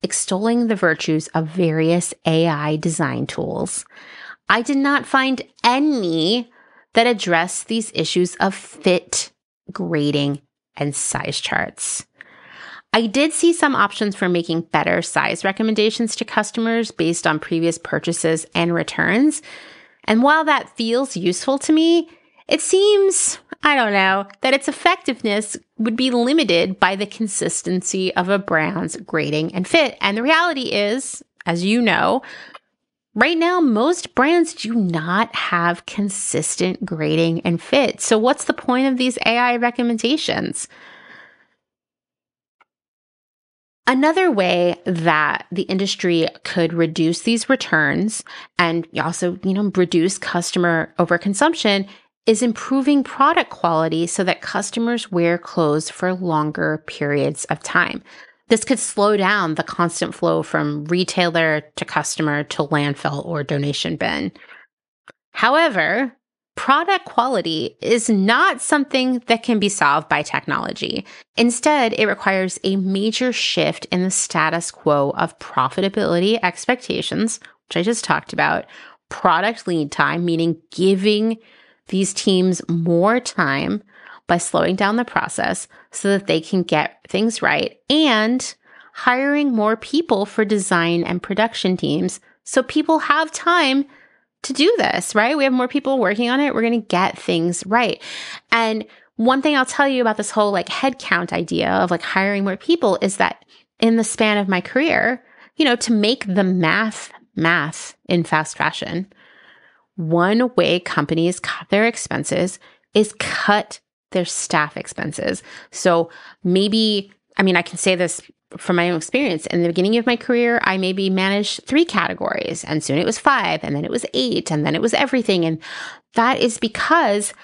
extolling the virtues of various A I design tools, I did not find any that address these issues of fit, grading, and size charts. I did see some options for making better size recommendations to customers based on previous purchases and returns. And while that feels useful to me, it seems, I don't know, that its effectiveness would be limited by the consistency of a brand's grading and fit. And the reality is, as you know, right now, most brands do not have consistent grading and fit. So what's the point of these A I recommendations? Another way that the industry could reduce these returns and also, you know, reduce customer overconsumption is improving product quality so that customers wear clothes for longer periods of time. This could slow down the constant flow from retailer to customer to landfill or donation bin. However, product quality is not something that can be solved by technology. Instead, it requires a major shift in the status quo of profitability expectations, which I just talked about, product lead time, meaning giving these teams more time by slowing down the process so that they can get things right, and hiring more people for design and production teams so people have time to do this, right? We have more people working on it. We're going to get things right. And one thing I'll tell you about this whole like headcount idea of like hiring more people is that in the span of my career, you know, to make the math math in fast fashion, one way companies cut their expenses is cut their staff expenses. So maybe, I mean, I can say this from my own experience. In the beginning of my career, I maybe managed three categories, and soon it was five, and then it was eight, and then it was everything. And that is because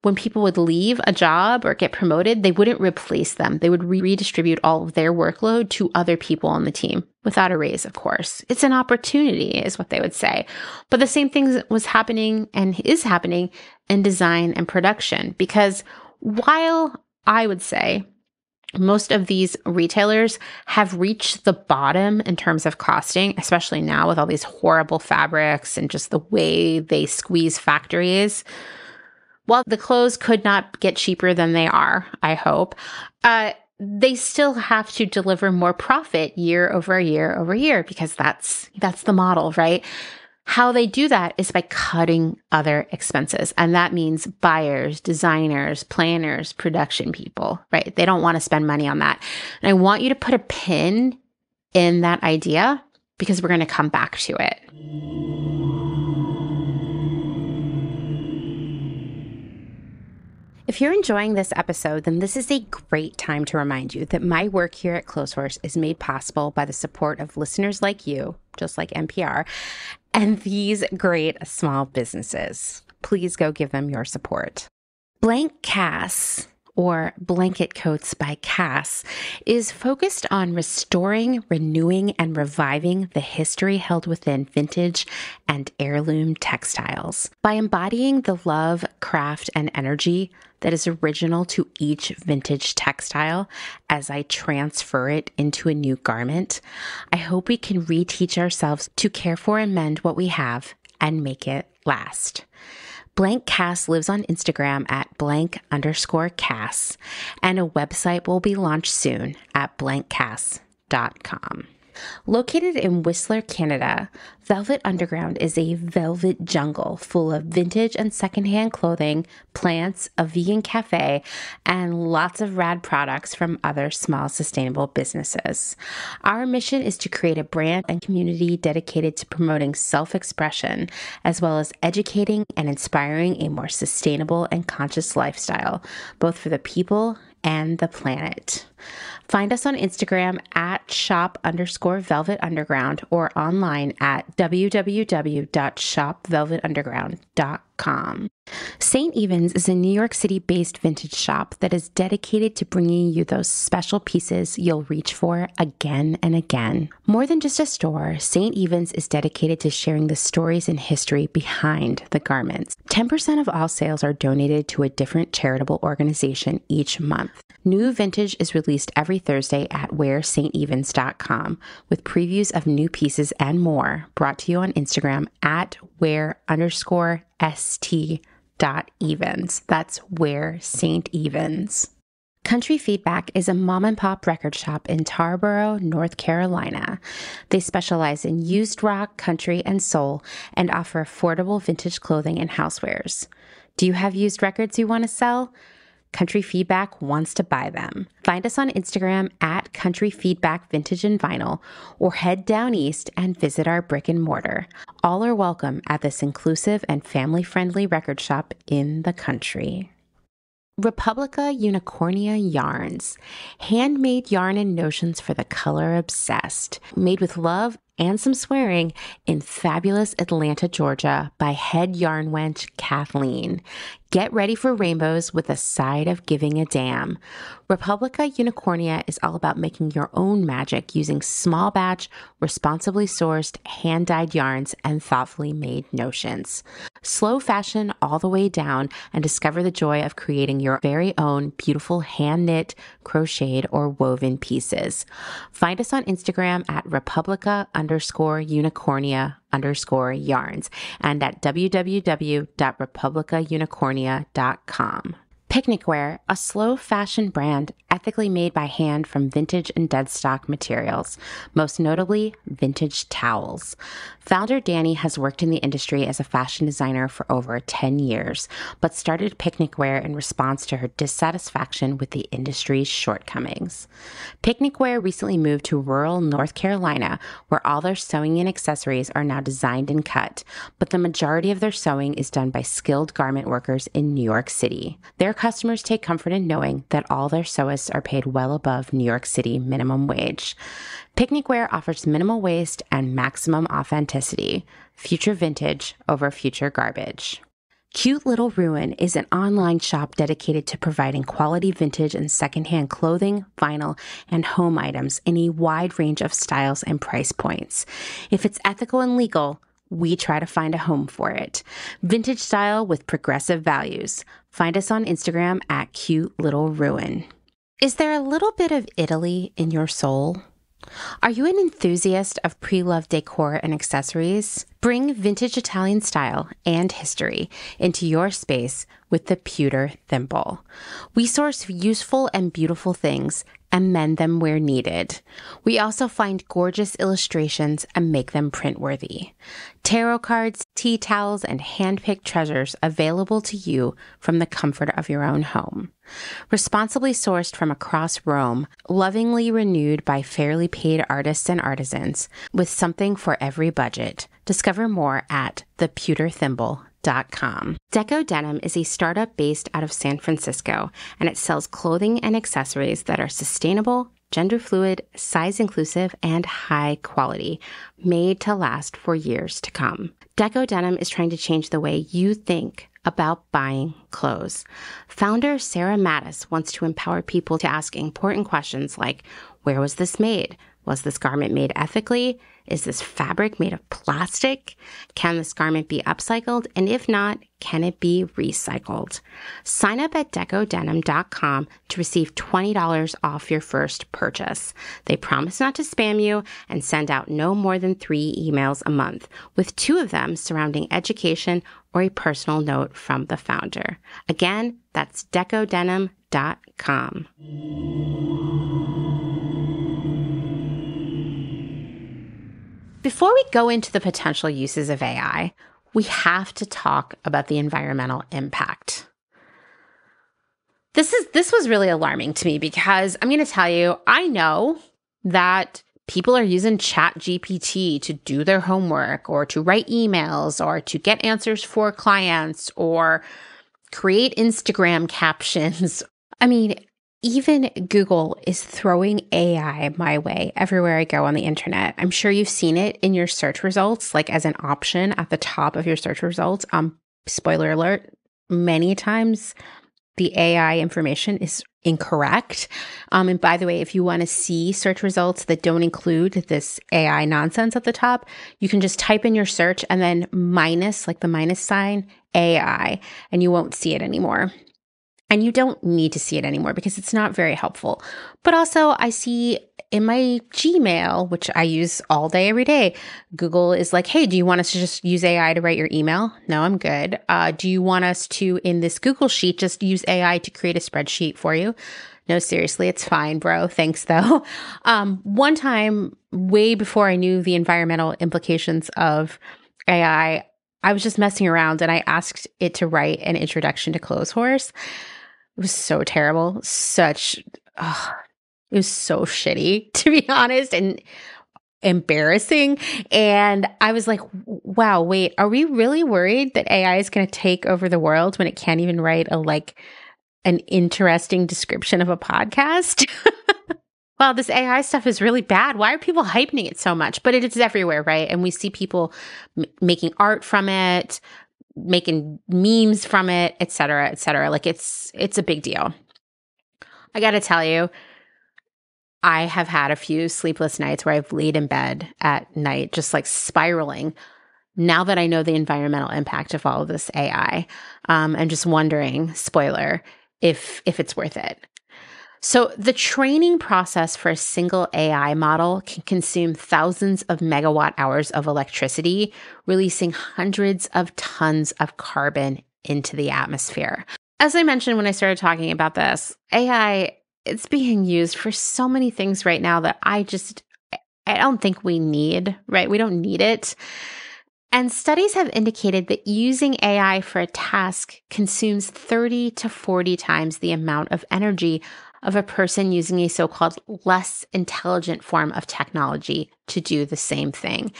when people would leave a job or get promoted, they wouldn't replace them. They would re- redistribute all of their workload to other people on the team without a raise, of course. It's an opportunity is what they would say. But the same thing was happening and is happening in design and production, because while I would say most of these retailers have reached the bottom in terms of costing, especially now with all these horrible fabrics and just the way they squeeze factories. While the clothes could not get cheaper than they are, I hope, uh, they still have to deliver more profit year over year over year, because that's that's the model, right? How they do that is by cutting other expenses. And that means buyers, designers, planners, production people, right? They don't want to spend money on that. And I want you to put a pin in that idea, because we're going to come back to it. If you're enjoying this episode, then this is a great time to remind you that my work here at Close Horse is made possible by the support of listeners like you, just like N P R, and these great small businesses. Please go give them your support. Blank Cass, or Blanket Coats by Cass, is focused on restoring, renewing, and reviving the history held within vintage and heirloom textiles. By embodying the love, craft, and energy that is original to each vintage textile as I transfer it into a new garment, I hope we can reteach ourselves to care for and mend what we have and make it last. Blank Cass lives on Instagram at blank underscore Cass, and a website will be launched soon at blank cass dot com. Located in Whistler, Canada, Velvet Underground is a velvet jungle full of vintage and secondhand clothing, plants, a vegan cafe, and lots of rad products from other small sustainable businesses. Our mission is to create a brand and community dedicated to promoting self-expression, as well as educating and inspiring a more sustainable and conscious lifestyle, both for the people and the planet. Find us on Instagram at shop underscore velvet underground, or online at w w w dot shop velvet underground dot com. Saint Evans is a New York City-based vintage shop that is dedicated to bringing you those special pieces you'll reach for again and again. More than just a store, Saint Evans is dedicated to sharing the stories and history behind the garments. ten percent of all sales are donated to a different charitable organization each month. New vintage is released every Thursday at wear st evans dot com, with previews of new pieces and more, brought to you on Instagram at wear underscore st dot evens. That's Wair Saint Evans. Country Feedback is a mom-and-pop record shop in Tarboro, North Carolina. They specialize in used rock, country, and soul, and offer affordable vintage clothing and housewares. Do you have used records you want to sell? Country Feedback wants to buy them. Find us on Instagram at Country Feedback Vintage and Vinyl, or head down east and visit our brick and mortar. All are welcome at this inclusive and family-friendly record shop in the country. Republica Unicornia Yarns, handmade yarn and notions for the color obsessed, made with love and some swearing in fabulous Atlanta, Georgia, by head yarn wench Kathleen. Get ready for rainbows with a side of giving a damn. Republica Unicornia is all about making your own magic using small batch, responsibly sourced, hand-dyed yarns and thoughtfully made notions. Slow fashion all the way down, and discover the joy of creating your very own beautiful hand-knit, crocheted, or woven pieces. Find us on Instagram at Republica underscore Unicornia underscore yarns, and at w w w dot republica unicornia dot com. Picnic Wear, a slow fashion brand ethically made by hand from vintage and deadstock materials, most notably vintage towels. Founder Danny has worked in the industry as a fashion designer for over ten years, but started Picnic Wear in response to her dissatisfaction with the industry's shortcomings. Picnic Wear recently moved to rural North Carolina, where all their sewing and accessories are now designed and cut, but the majority of their sewing is done by skilled garment workers in New York City. Their customers take comfort in knowing that all their sewists are paid well above New York City minimum wage. Picnic Wear offers minimal waste and maximum authenticity. Future vintage over future garbage. Cute Little Ruin is an online shop dedicated to providing quality vintage and secondhand clothing, vinyl, and home items in a wide range of styles and price points. If it's ethical and legal, we try to find a home for it. Vintage style with progressive values. Find us on Instagram at Cute Little Ruin. Is there a little bit of Italy in your soul? Are you an enthusiast of pre-loved decor and accessories? Bring vintage Italian style and history into your space with the Pewter Thimble. We source useful and beautiful things and mend them where needed. We also find gorgeous illustrations and make them print-worthy. Tarot cards, tea towels, and hand-picked treasures available to you from the comfort of your own home. Responsibly sourced from across Rome, lovingly renewed by fairly paid artists and artisans, with something for every budget. Discover more at the pewter thimble dot com. Deco Denim is a startup based out of San Francisco, and it sells clothing and accessories that are sustainable, gender fluid, size inclusive, and high quality, made to last for years to come. Deco Denim is trying to change the way you think about buying clothes. Founder Sarah Mattis wants to empower people to ask important questions like, where was this made? Was this garment made ethically? Is this fabric made of plastic? Can this garment be upcycled? And if not, can it be recycled? Sign up at deco denim dot com to receive twenty dollars off your first purchase. They promise not to spam you and send out no more than three emails a month, with two of them surrounding education or a personal note from the founder. Again, that's deco denim dot com. Before we go into the potential uses of A I, we have to talk about the environmental impact. This is this was really alarming to me because I'm going to tell you, I know that people are using ChatGPT to do their homework or to write emails or to get answers for clients or create Instagram captions. I mean, even Google is throwing A I my way everywhere I go on the internet. I'm sure you've seen it in your search results, like as an option at the top of your search results. Um, spoiler alert, many times the A I information is incorrect. Um, and by the way, if you want to see search results that don't include this A I nonsense at the top, you can just type in your search and then minus, like the minus sign, A I, and you won't see it anymore. And you don't need to see it anymore because it's not very helpful. But also I see in my Gmail, which I use all day, every day, Google is like, hey, do you want us to just use A I to write your email? No, I'm good. Uh, do you want us to, in this Google sheet, just use A I to create a spreadsheet for you? No, seriously, it's fine, bro. Thanks, though. Um, one time, way before I knew the environmental implications of A I, I was just messing around and I asked it to write an introduction to Clothes Horse. It was so terrible, such, oh, it was so shitty, to be honest, and embarrassing. And I was like, wow, wait, are we really worried that A I is going to take over the world when it can't even write a like an interesting description of a podcast? Well, this A I stuff is really bad. Why are people hyping it so much? But it is everywhere, right? And we see people m- making art from it, making memes from it, et cetera, et cetera. Like it's it's a big deal. I got to tell you, I have had a few sleepless nights where I've laid in bed at night just like spiraling now that I know the environmental impact of all of this A I. Um, I'm just wondering, spoiler, if if it's worth it. So the training process for a single A I model can consume thousands of megawatt hours of electricity, releasing hundreds of tons of carbon into the atmosphere. As I mentioned when I started talking about this, A I, it's being used for so many things right now that I just, I don't think we need, right? We don't need it. And studies have indicated that using A I for a task consumes thirty to forty times the amount of energy of a person using a so-called less intelligent form of technology to do the same thing.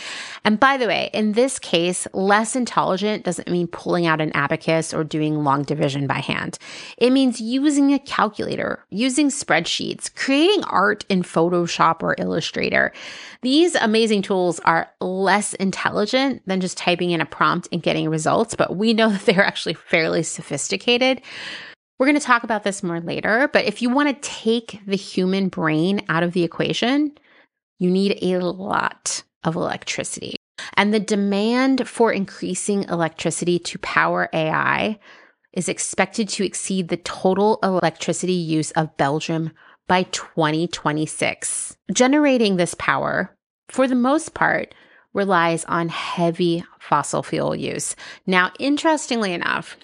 And by the way, in this case, less intelligent doesn't mean pulling out an abacus or doing long division by hand. It means using a calculator, using spreadsheets, creating art in Photoshop or Illustrator. These amazing tools are less intelligent than just typing in a prompt and getting results, but we know that they're actually fairly sophisticated. We're going to talk about this more later, but if you want to take the human brain out of the equation, you need a lot of electricity. And the demand for increasing electricity to power A I is expected to exceed the total electricity use of Belgium by twenty twenty-six. Generating this power, for the most part, relies on heavy fossil fuel use. Now, interestingly enough,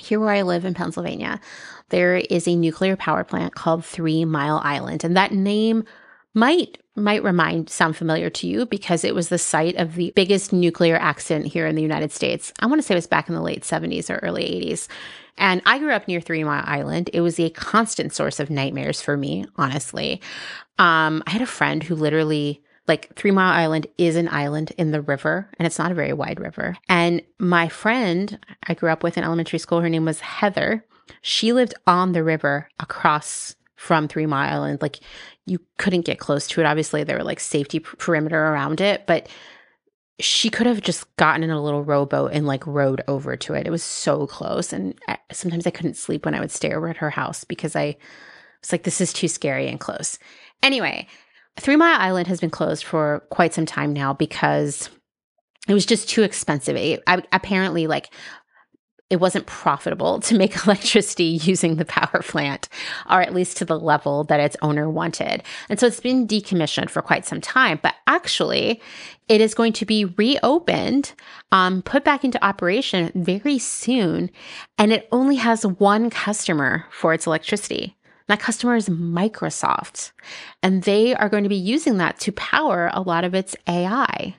here where I live in Pennsylvania, there is a nuclear power plant called Three Mile Island, and that name might might remind sound familiar to you because it was the site of the biggest nuclear accident here in the United States. I want to say it was back in the late seventies or early eighties. And I grew up near Three Mile Island. It was a constant source of nightmares for me, honestly. Um, I had a friend who literally, like, Three Mile Island is an island in the river, and it's not a very wide river. And my friend I grew up with in elementary school, her name was Heather. She lived on the river across from Three Mile Island. Like, you couldn't get close to it. Obviously, there were like safety per- perimeter around it, but she could have just gotten in a little rowboat and like rowed over to it. It was so close. And I, sometimes I couldn't sleep when I would stay over at her house because I was like, this is too scary and close. Anyway, Three Mile Island has been closed for quite some time now because it was just too expensive. It, I, apparently, like, it wasn't profitable to make electricity using the power plant, or at least to the level that its owner wanted. And so it's been decommissioned for quite some time, but actually it is going to be reopened, um, put back into operation very soon. And it only has one customer for its electricity. That customer is Microsoft. And they are going to be using that to power a lot of its A I.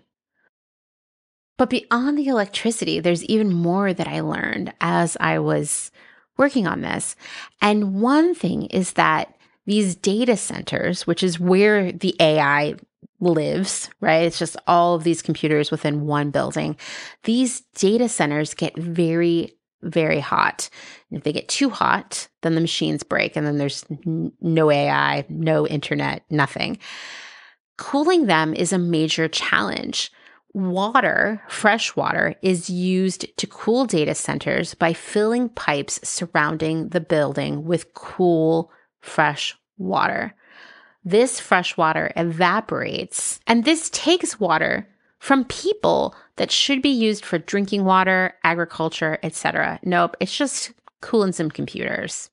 But beyond the electricity, there's even more that I learned as I was working on this. And one thing is that these data centers, which is where the A I lives, right? It's just all of these computers within one building. These data centers get very, very hot. And if they get too hot, then the machines break, and then there's no A I, no internet, nothing. Cooling them is a major challenge. Water, fresh water, is used to cool data centers by filling pipes surrounding the building with cool, fresh water. This fresh water evaporates, and this takes water from people that should be used for drinking water, agriculture, et cetera. Nope, it's just cooling some computers.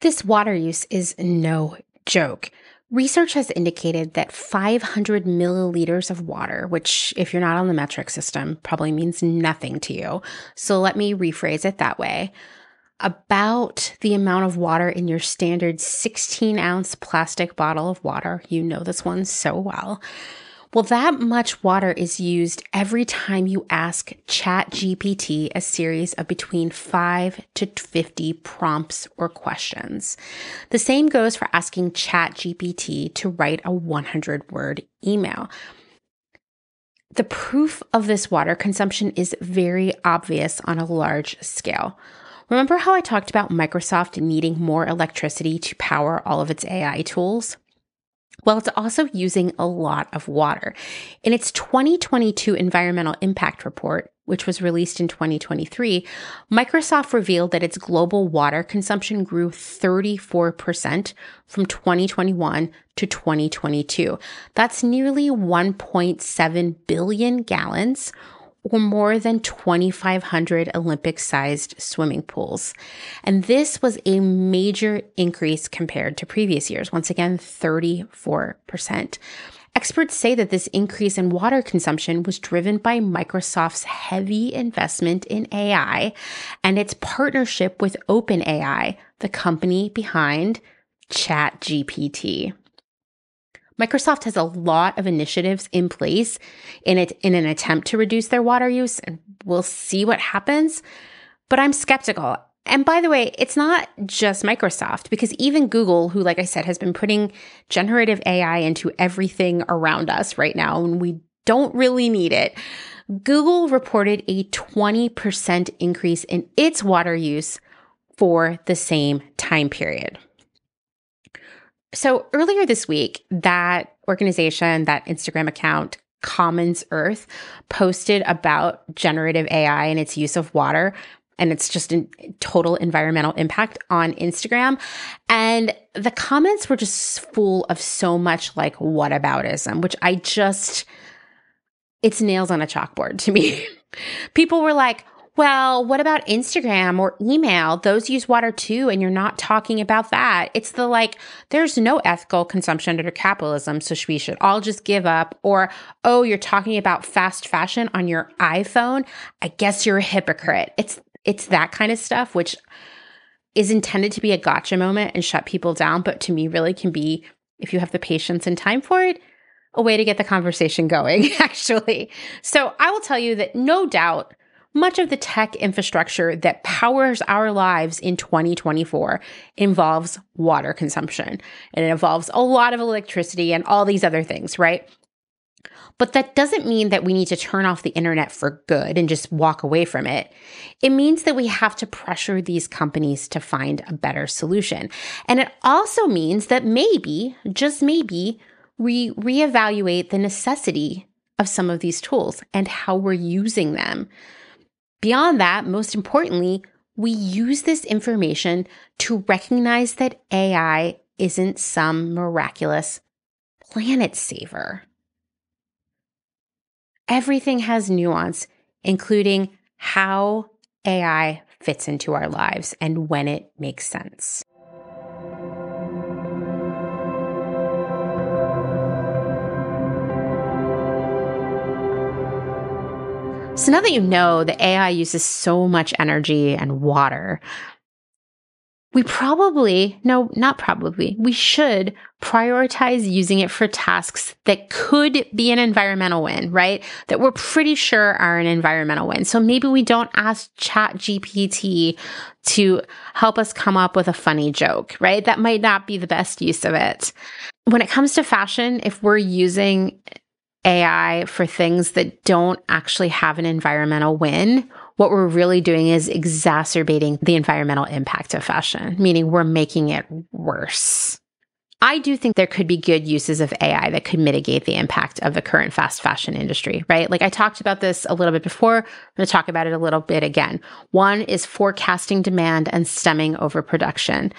This water use is no joke. Research has indicated that five hundred milliliters of water, which if you're not on the metric system, probably means nothing to you. So let me rephrase it that way. About the amount of water in your standard sixteen ounce plastic bottle of water. You know this one so well. Well, that much water is used every time you ask ChatGPT a series of between five to fifty prompts or questions. The same goes for asking ChatGPT to write a one hundred word email. The proof of this water consumption is very obvious on a large scale. Remember how I talked about Microsoft needing more electricity to power all of its A I tools? Well, it's also using a lot of water. In its twenty twenty-two Environmental Impact Report, which was released in twenty twenty-three, Microsoft revealed that its global water consumption grew thirty-four percent from twenty twenty-one to twenty twenty-two. That's nearly one point seven billion gallons, or more than twenty-five hundred Olympic-sized swimming pools. And this was a major increase compared to previous years. Once again, thirty-four percent. Experts say that this increase in water consumption was driven by Microsoft's heavy investment in A I and its partnership with OpenAI, the company behind ChatGPT. Microsoft has a lot of initiatives in place in it in an attempt to reduce their water use, and we'll see what happens. But I'm skeptical. And by the way, it's not just Microsoft, because even Google, who, like I said, has been putting generative A I into everything around us right now, and we don't really need it. Google reported a twenty percent increase in its water use for the same time period. So earlier this week, that organization, that Instagram account, Commons Earth, posted about generative A I and its use of water and its just a total environmental impact on Instagram. And the comments were just full of so much like whataboutism, which I just, it's nails on a chalkboard to me. People were like, well, what about Instagram or email? Those use water too, and you're not talking about that. It's the like, there's no ethical consumption under capitalism, so we should all just give up. Or, oh, you're talking about fast fashion on your iPhone? I guess you're a hypocrite. It's It's that kind of stuff, which is intended to be a gotcha moment and shut people down, but to me really can be, if you have the patience and time for it, a way to get the conversation going, actually. So I will tell you that no doubt, much of the tech infrastructure that powers our lives in twenty twenty-four involves water consumption, and it involves a lot of electricity and all these other things, right? But that doesn't mean that we need to turn off the internet for good and just walk away from it. It means that we have to pressure these companies to find a better solution. And it also means that maybe, just maybe, we reevaluate the necessity of some of these tools and how we're using them. Beyond that, most importantly, we use this information to recognize that A I isn't some miraculous planet saver. Everything has nuance, including how A I fits into our lives and when it makes sense. So now that you know that A I uses so much energy and water, we probably, no, not probably, we should prioritize using it for tasks that could be an environmental win, right? That we're pretty sure are an environmental win. So maybe we don't ask ChatGPT to help us come up with a funny joke, right? That might not be the best use of it. When it comes to fashion, if we're using A I for things that don't actually have an environmental win, what we're really doing is exacerbating the environmental impact of fashion, meaning we're making it worse. I do think there could be good uses of A I that could mitigate the impact of the current fast fashion industry, right? Like I talked about this a little bit before. I'm going to talk about it a little bit again. One is forecasting demand and stemming overproduction.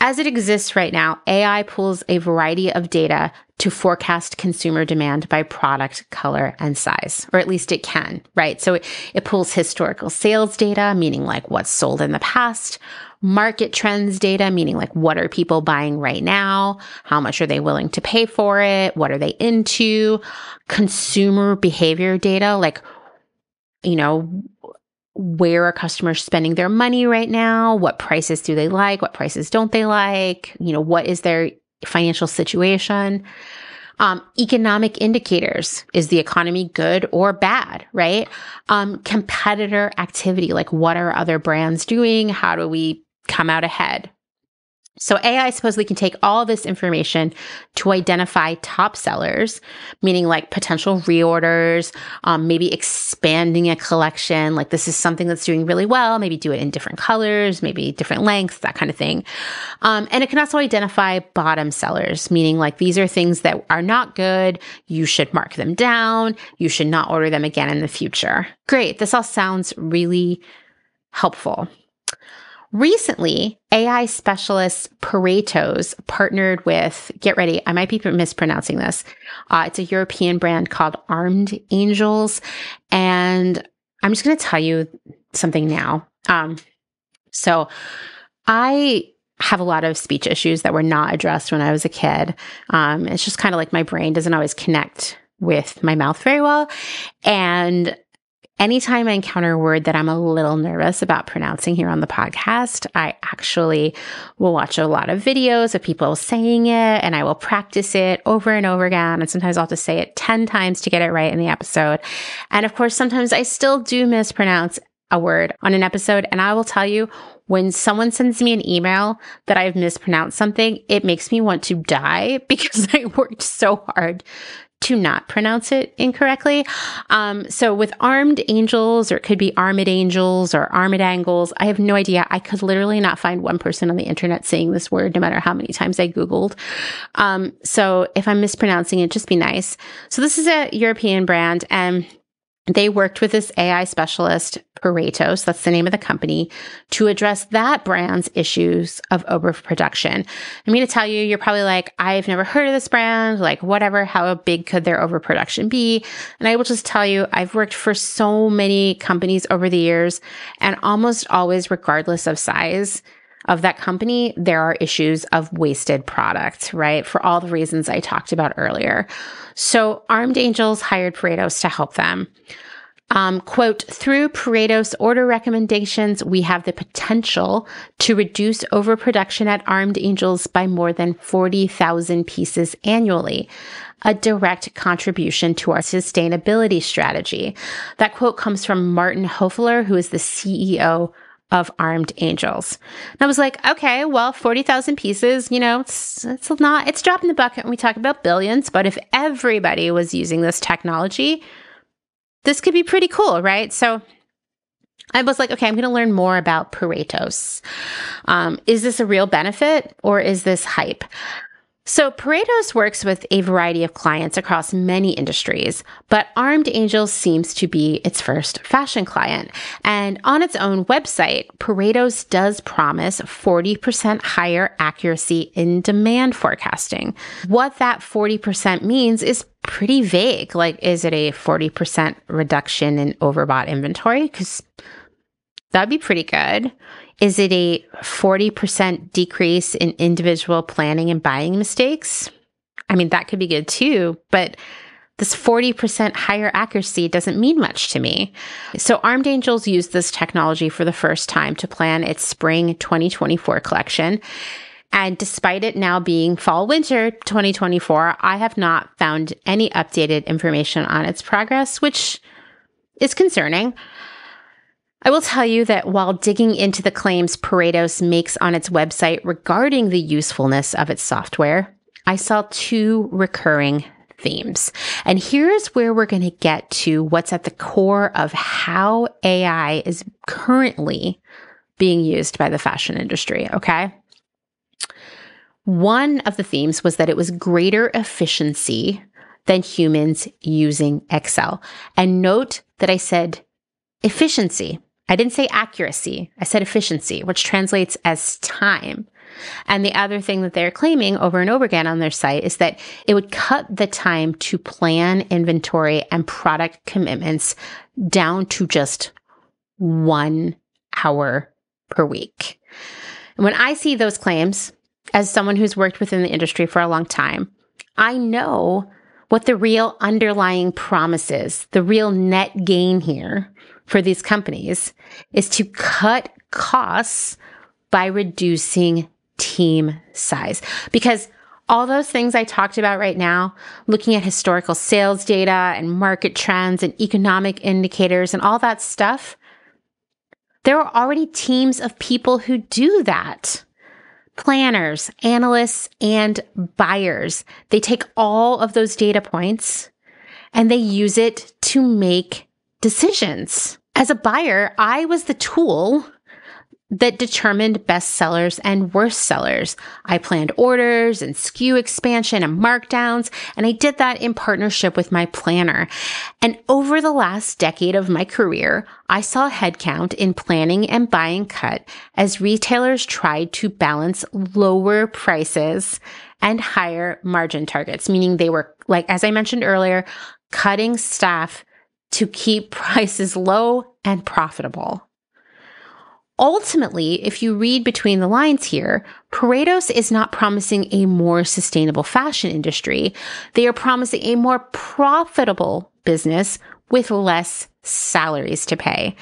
As it exists right now, A I pulls a variety of data to forecast consumer demand by product, color, and size, or at least it can, right? So it, it pulls historical sales data, meaning like what's sold in the past, market trends data, meaning like what are people buying right now, how much are they willing to pay for it, what are they into, consumer behavior data, like, you know, where are customers spending their money right now? What prices do they like? What prices don't they like? You know, what is their financial situation? Um, economic indicators. Is the economy good or bad, right? Um, competitor activity, like what are other brands doing? How do we come out ahead? So A I supposedly can take all this information to identify top sellers, meaning like potential reorders, um, maybe expanding a collection, like this is something that's doing really well, maybe do it in different colors, maybe different lengths, that kind of thing. Um, and it can also identify bottom sellers, meaning like these are things that are not good, you should mark them down, you should not order them again in the future. Great, this all sounds really helpful. Recently, A I specialist Pareto's partnered with, get ready, I might be mispronouncing this. Uh, it's a European brand called Armed Angels. And I'm just going to tell you something now. Um, so I have a lot of speech issues that were not addressed when I was a kid. Um, it's just kind of like my brain doesn't always connect with my mouth very well. And anytime I encounter a word that I'm a little nervous about pronouncing here on the podcast, I actually will watch a lot of videos of people saying it, and I will practice it over and over again. And sometimes I'll just say it ten times to get it right in the episode. And of course, sometimes I still do mispronounce a word on an episode. And I will tell you, when someone sends me an email that I've mispronounced something, it makes me want to die because I worked so hard to not pronounce it incorrectly. Um, so with Armed Angels, or it could be Armed Angels or Armed Angles, I have no idea. I could literally not find one person on the internet saying this word, no matter how many times I Googled. Um, so if I'm mispronouncing it, just be nice. So this is a European brand, and they worked with this A I specialist, Pareto, so that's the name of the company, to address that brand's issues of overproduction. I'm going to tell you, you're probably like, I've never heard of this brand, like whatever, how big could their overproduction be? And I will just tell you, I've worked for so many companies over the years, and almost always, regardless of size of that company, there are issues of wasted product, right? For all the reasons I talked about earlier. So Armed Angels hired Pareto to help them. Um, quote, through Pareto's order recommendations, we have the potential to reduce overproduction at Armed Angels by more than forty thousand pieces annually, a direct contribution to our sustainability strategy. That quote comes from Martin Hofler, who is the C E O of Armed Angels. And I was like, okay, well, forty thousand pieces, you know, it's, it's not, it's a drop in the bucket when we talk about billions, but if everybody was using this technology, this could be pretty cool, right? So I was like, okay, I'm going to learn more about Pareto. Um, is this a real benefit or is this hype? So Pareto works with a variety of clients across many industries, but Armed Angels seems to be its first fashion client. And on its own website, Pareto does promise forty percent higher accuracy in demand forecasting. What that forty percent means is pretty vague. Like, is it a forty percent reduction in overbought inventory? Because that'd be pretty good. Is it a forty percent decrease in individual planning and buying mistakes? I mean, that could be good too, but this forty percent higher accuracy doesn't mean much to me. So Armed Angels used this technology for the first time to plan its spring twenty twenty-four collection. And despite it now being fall winter twenty twenty-four, I have not found any updated information on its progress, which is concerning. I will tell you that while digging into the claims Pareto makes on its website regarding the usefulness of its software, I saw two recurring themes. And here's where we're going to get to what's at the core of how A I is currently being used by the fashion industry, okay? One of the themes was that it was greater efficiency than humans using Excel. And note that I said efficiency. I didn't say accuracy, I said efficiency, which translates as time. And the other thing that they're claiming over and over again on their site is that it would cut the time to plan inventory and product commitments down to just one hour per week. And when I see those claims, as someone who's worked within the industry for a long time, I know what the real underlying promise is, the real net gain here for these companies is to cut costs by reducing team size. Because all those things I talked about right now, looking at historical sales data and market trends and economic indicators and all that stuff, there are already teams of people who do that. Planners, analysts, and buyers. They take all of those data points and they use it to make decisions. As a buyer, I was the tool that determined best sellers and worst sellers. I planned orders and S K U expansion and markdowns, and I did that in partnership with my planner. And over the last decade of my career, I saw headcount in planning and buying cut as retailers tried to balance lower prices and higher margin targets, meaning they were, like, as I mentioned earlier, cutting staff to keep prices low and profitable. Ultimately, if you read between the lines here, Pareto is not promising a more sustainable fashion industry. They are promising a more profitable business with less salaries to pay.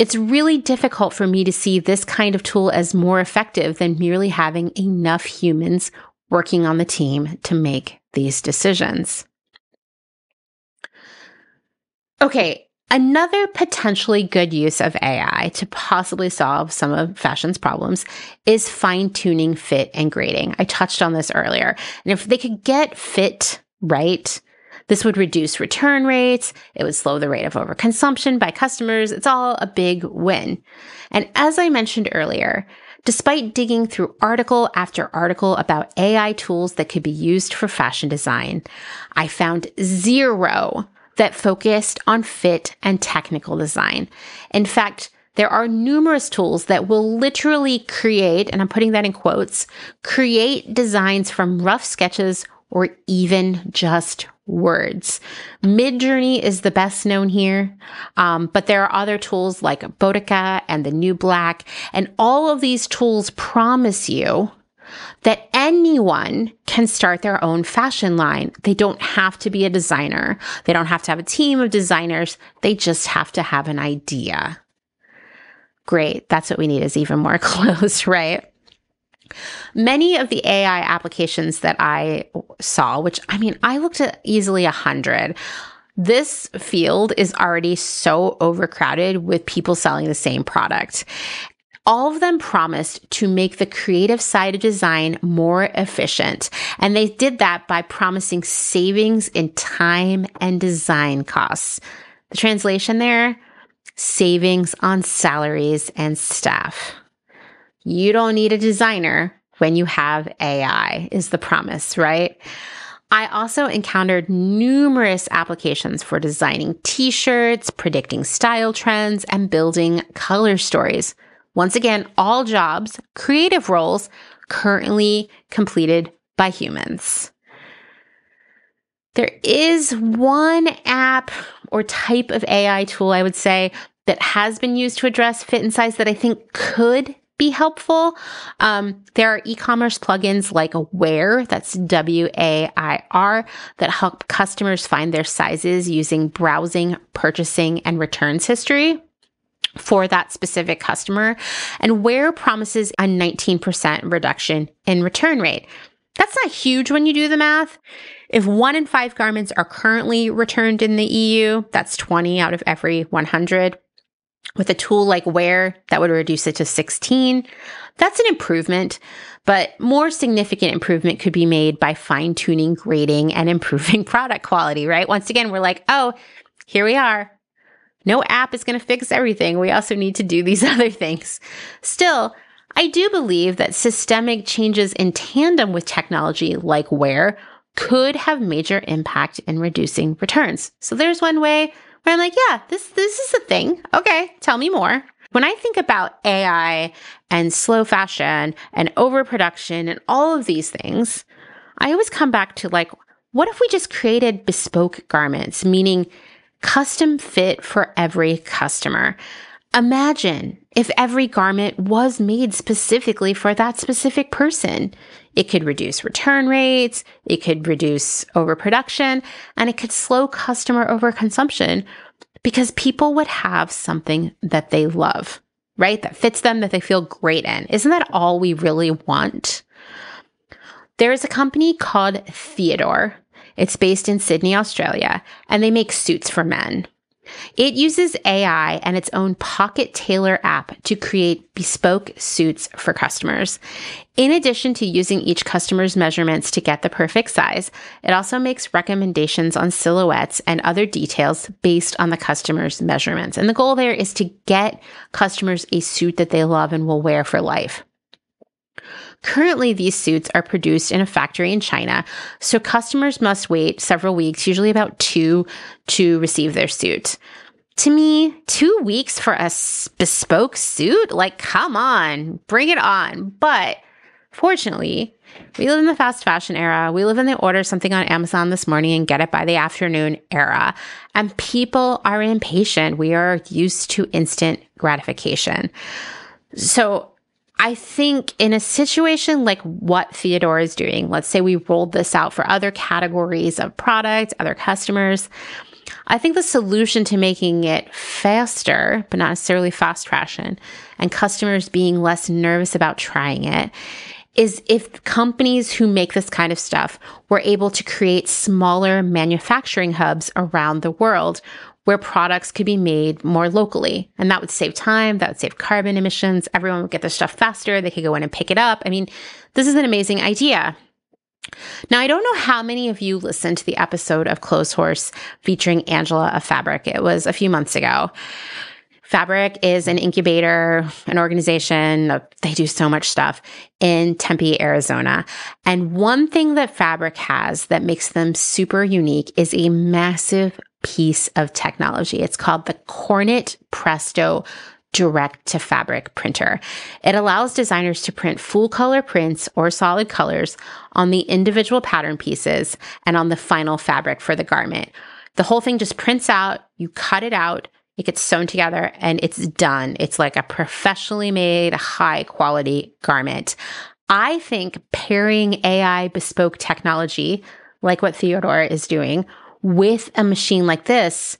It's really difficult for me to see this kind of tool as more effective than merely having enough humans working on the team to make these decisions. Okay, Another potentially good use of A I to possibly solve some of fashion's problems is fine-tuning fit and grading. I touched on this earlier. And if they could get fit right, this would reduce return rates. It would slow the rate of overconsumption by customers. It's all a big win. And as I mentioned earlier, despite digging through article after article about A I tools that could be used for fashion design, I found zero that focused on fit and technical design. In fact, there are numerous tools that will literally create, and I'm putting that in quotes, create designs from rough sketches or even just words. Midjourney is the best known here, um, but there are other tools like Botica and the New Black, and all of these tools promise you that anyone can start their own fashion line. They don't have to be a designer. They don't have to have a team of designers. They just have to have an idea. Great. That's what we need, is even more clothes, right? Many of the A I applications that I saw, which, I mean, I looked at easily a hundred. This field is already so overcrowded with people selling the same product. All of them promised to make the creative side of design more efficient. And they did that by promising savings in time and design costs. The translation there, savings on salaries and staff. You don't need a designer when you have A I is the promise, right? I also encountered numerous applications for designing t-shirts, predicting style trends, and building color stories. Once again, all jobs, creative roles, currently completed by humans. There is one app or type of A I tool, I would say, that has been used to address fit and size that I think could be helpful. Um, there are e-commerce plugins like Wair, that's W A I R, that help customers find their sizes using browsing, purchasing, and returns history for that specific customer, and Wair promises a nineteen percent reduction in return rate. That's not huge when you do the math. If one in five garments are currently returned in the E U, that's twenty out of every one hundred. With a tool like Wair, that would reduce it to sixteen. That's an improvement, but more significant improvement could be made by fine-tuning, grading, and improving product quality, right? Once again, we're like, oh, here we are. No app is going to fix everything. We also need to do these other things. Still, I do believe that systemic changes in tandem with technology like Wair could have major impact in reducing returns. So there's one way where I'm like, yeah, this, this is a thing. Okay, tell me more. When I think about A I and slow fashion and overproduction and all of these things, I always come back to, like, what if we just created bespoke garments, meaning custom fit for every customer? Imagine if every garment was made specifically for that specific person. It could reduce return rates, it could reduce overproduction, and it could slow customer overconsumption because people would have something that they love, right? That fits them, that they feel great in. Isn't that all we really want? There is a company called Theodore. It's based in Sydney, Australia, and they make suits for men. It uses A I and its own pocket tailor app to create bespoke suits for customers. In addition to using each customer's measurements to get the perfect size, it also makes recommendations on silhouettes and other details based on the customer's measurements. And the goal there is to get customers a suit that they love and will wear for life. Currently, these suits are produced in a factory in China, so customers must wait several weeks, usually about two, to receive their suit. To me, two weeks for a bespoke suit? Like, come on, bring it on. But fortunately, we live in the fast fashion era. We live in the order something on Amazon this morning and get it by the afternoon era. And people are impatient. We are used to instant gratification. So I think in a situation like what Theodore is doing, let's say we rolled this out for other categories of product, other customers, I think the solution to making it faster, but not necessarily fast fashion, and customers being less nervous about trying it, is if companies who make this kind of stuff were able to create smaller manufacturing hubs around the world where products could be made more locally. And that would save time, that would save carbon emissions, everyone would get their stuff faster, they could go in and pick it up. I mean, this is an amazing idea. Now, I don't know how many of you listened to the episode of Clothes Horse featuring Angela of Fabric. It was a few months ago. Fabric is an incubator, an organization. They do so much stuff in Tempe, Arizona. And one thing that Fabric has that makes them super unique is a massive piece of technology. It's called the Cornet Presto direct-to-fabric printer. It allows designers to print full-color prints or solid colors on the individual pattern pieces and on the final fabric for the garment. The whole thing just prints out, you cut it out, it gets sewn together, and it's done. It's like a professionally made, high-quality garment. I think pairing A I bespoke technology, like what Theodore is doing, with a machine like this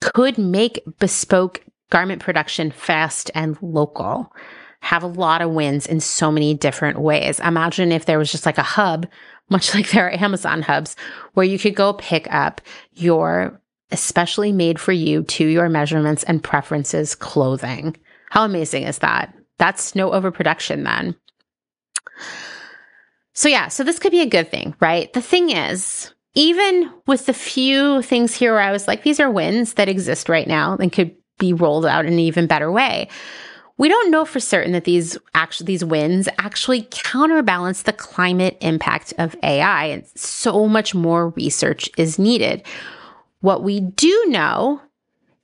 could make bespoke garment production fast and local, have a lot of wins in so many different ways. Imagine if there was just like a hub, much like there are Amazon hubs, where you could go pick up your especially made for you to your measurements and preferences clothing. How amazing is that? That's no overproduction then. So yeah, so this could be a good thing, right? The thing is, even with the few things here where I was like, these are wins that exist right now and could be rolled out in an even better way, we don't know for certain that these actually these wins actually counterbalance the climate impact of A I, and so much more research is needed. What we do know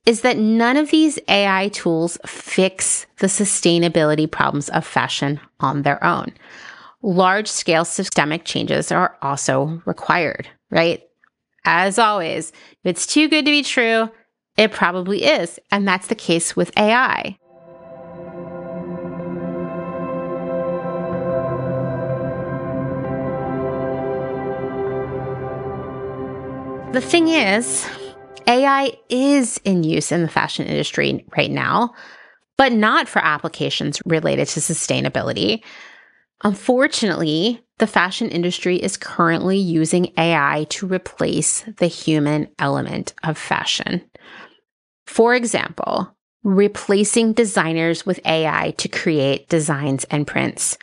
is that none of these A I tools fix the sustainability problems of fashion on their own. Large-scale systemic changes are also required, right? As always, if it's too good to be true, it probably is, and that's the case with A I. The thing is, A I is in use in the fashion industry right now, but not for applications related to sustainability. Unfortunately, the fashion industry is currently using A I to replace the human element of fashion. For example, replacing designers with A I to create designs and prints.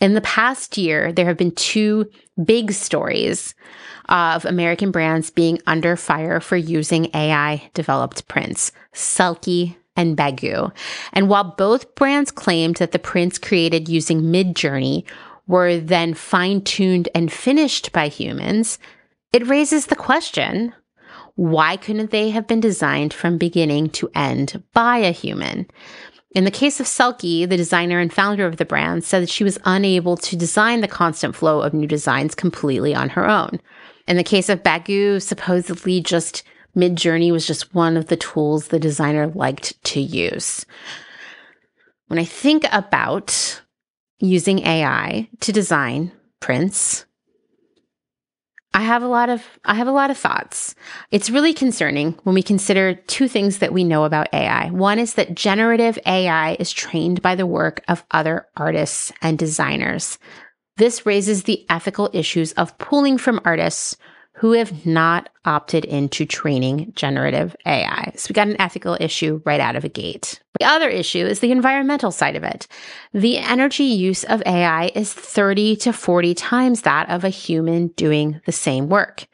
In the past year, there have been two big stories of American brands being under fire for using A I-developed prints, Selkie and Bagu. And while both brands claimed that the prints created using Midjourney were then fine-tuned and finished by humans, it raises the question, why couldn't they have been designed from beginning to end by a human? In the case of Selkie, the designer and founder of the brand said that she was unable to design the constant flow of new designs completely on her own. In the case of Bagu, supposedly just Midjourney was just one of the tools the designer liked to use. When I think about using A I to design prints, I have a lot of I have a lot of thoughts. It's really concerning when we consider two things that we know about A I. One is that generative A I is trained by the work of other artists and designers. This raises the ethical issues of pulling from artists who have not opted into training generative A I. So we got an ethical issue right out of the gate. The other issue is the environmental side of it. The energy use of A I is thirty to forty times that of a human doing the same work.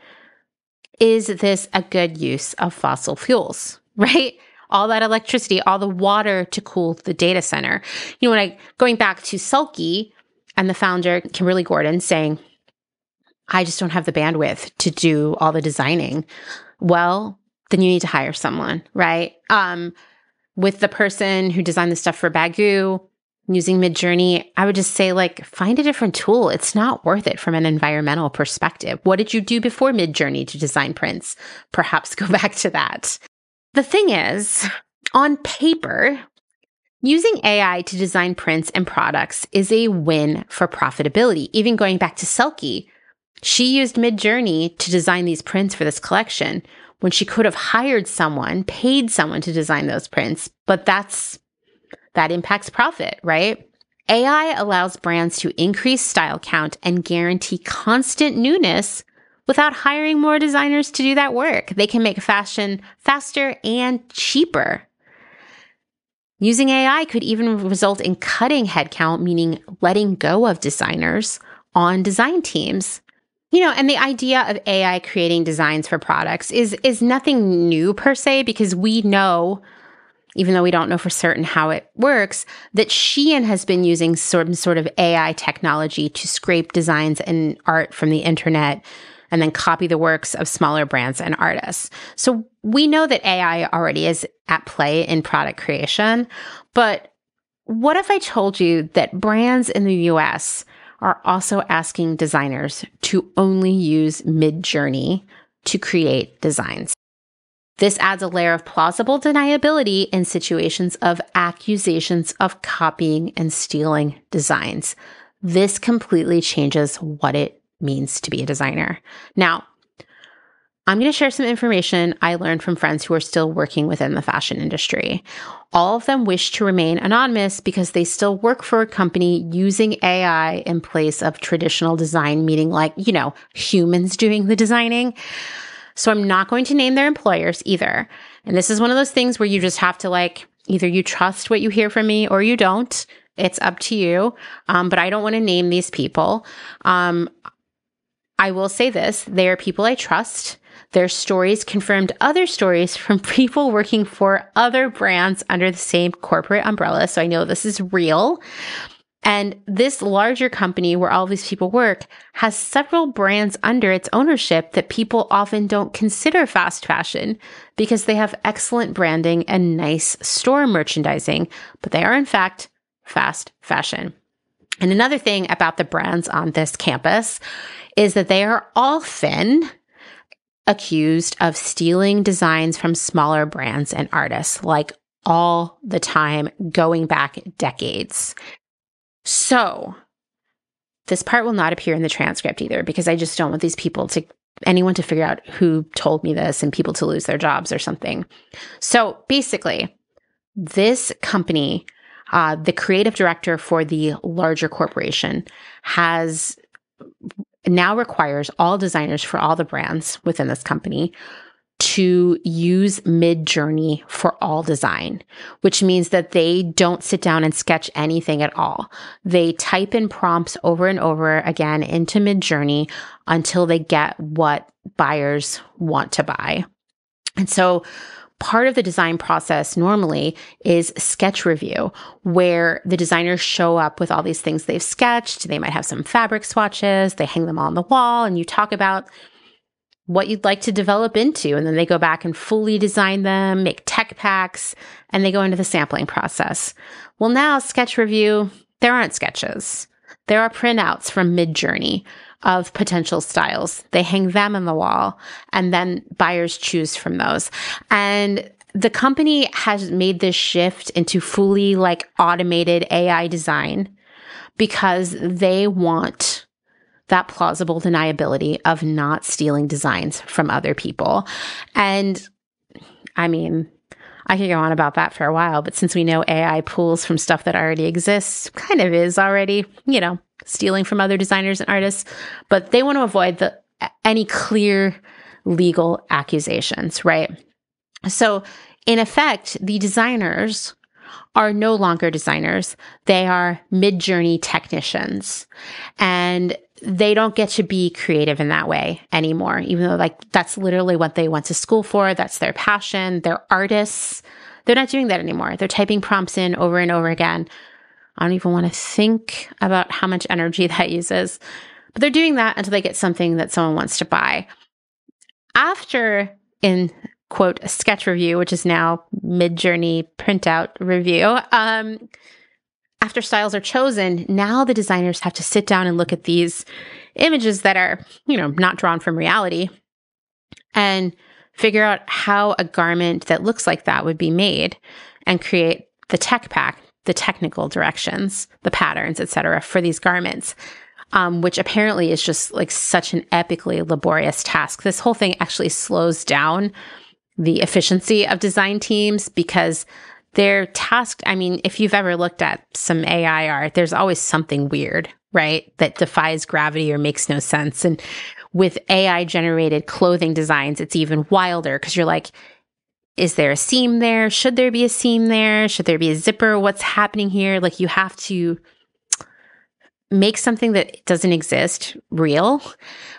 Is this a good use of fossil fuels, right? All that electricity, all the water to cool the data center. You know, when I, going back to Selkie and the founder, Kimberly Gordon, saying, I just don't have the bandwidth to do all the designing. Well, then you need to hire someone, right? Um, with the person who designed the stuff for Bagu, using Midjourney, I would just say, like, find a different tool. It's not worth it from an environmental perspective. What did you do before Midjourney to design prints? Perhaps go back to that. The thing is, on paper, using A I to design prints and products is a win for profitability. Even going back to Selkie, she used Midjourney to design these prints for this collection when she could have hired someone, paid someone to design those prints, but that's that impacts profit, right? A I allows brands to increase style count and guarantee constant newness without hiring more designers to do that work. They can make fashion faster and cheaper. Using A I could even result in cutting headcount, meaning letting go of designers on design teams. You know, and the idea of A I creating designs for products is is nothing new per se, because we know, even though we don't know for certain how it works, that Shein has been using some sort of A I technology to scrape designs and art from the internet and then copy the works of smaller brands and artists. So we know that A I already is at play in product creation, but what if I told you that brands in the U S are also asking designers to only use Midjourney to create designs? This adds a layer of plausible deniability in situations of accusations of copying and stealing designs. This completely changes what it means to be a designer. Now, I'm going to share some information I learned from friends who are still working within the fashion industry. All of them wish to remain anonymous because they still work for a company using A I in place of traditional design, meaning like, you know, humans doing the designing. So I'm not going to name their employers either. And this is one of those things where you just have to, like, either you trust what you hear from me or you don't. It's up to you. Um, but I don't want to name these people. Um, I will say this. They are people I trust. Their stories confirmed other stories from people working for other brands under the same corporate umbrella. So I know this is real. And this larger company where all these people work has several brands under its ownership that people often don't consider fast fashion because they have excellent branding and nice store merchandising, but they are in fact fast fashion. And another thing about the brands on this campus is that they are often accused of stealing designs from smaller brands and artists, like all the time, going back decades. So this part will not appear in the transcript either, because I just don't want these people to, anyone to figure out who told me this and people to lose their jobs or something. So basically, this company, uh, the creative director for the larger corporation, has now requires all designers for all the brands within this company to use Midjourney for all design, which means that they don't sit down and sketch anything at all. They type in prompts over and over again into Midjourney until they get what buyers want to buy. And so part of the design process normally is sketch review, where the designers show up with all these things they've sketched. They might have some fabric swatches, they hang them on the wall, and you talk about what you'd like to develop into. And then they go back and fully design them, make tech packs, and they go into the sampling process. Well, now sketch review, there aren't sketches. There are printouts from Midjourney of potential styles. They hang them on the wall, and then buyers choose from those. And the company has made this shift into fully, like, automated A I design because they want that plausible deniability of not stealing designs from other people. And I mean, I could go on about that for a while, but since we know A I pulls from stuff that already exists, kind of is already, you know, stealing from other designers and artists, but they want to avoid the any clear legal accusations, right? So in effect, the designers are no longer designers. They are Midjourney technicians, and they don't get to be creative in that way anymore, even though, like, that's literally what they went to school for. That's their passion. They're artists. They're not doing that anymore. They're typing prompts in over and over again. I don't even want to think about how much energy that uses, but they're doing that until they get something that someone wants to buy. After, in quote, a sketch review, which is now Midjourney printout review, um, after styles are chosen, now the designers have to sit down and look at these images that are, you know, not drawn from reality and figure out how a garment that looks like that would be made and create the tech pack, the technical directions, the patterns, et cetera, for these garments, um, which apparently is just, like, such an epically laborious task. This whole thing actually slows down the efficiency of design teams because they're tasked. I mean, if you've ever looked at some A I art, there's always something weird, right, that defies gravity or makes no sense. And with A I generated clothing designs, it's even wilder because you're like, is there a seam there? Should there be a seam there? Should there be a zipper? What's happening here? Like, you have to make something that doesn't exist real.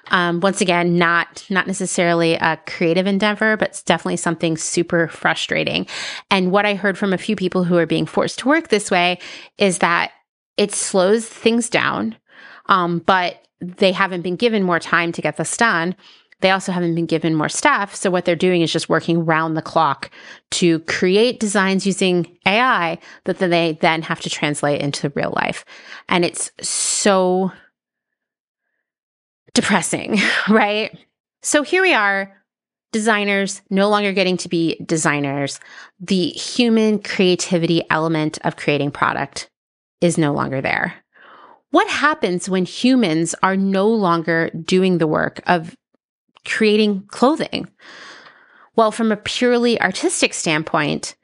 Um, once again, not not necessarily a creative endeavor, but it's definitely something super frustrating. And what I heard from a few people who are being forced to work this way is that it slows things down, um, but they haven't been given more time to get this done. They also haven't been given more staff. So what they're doing is just working round the clock to create designs using A I that they then have to translate into real life. And it's so depressing, right? So here we are, designers no longer getting to be designers. The human creativity element of creating product is no longer there. What happens when humans are no longer doing the work of creating clothing? Well, from a purely artistic standpoint,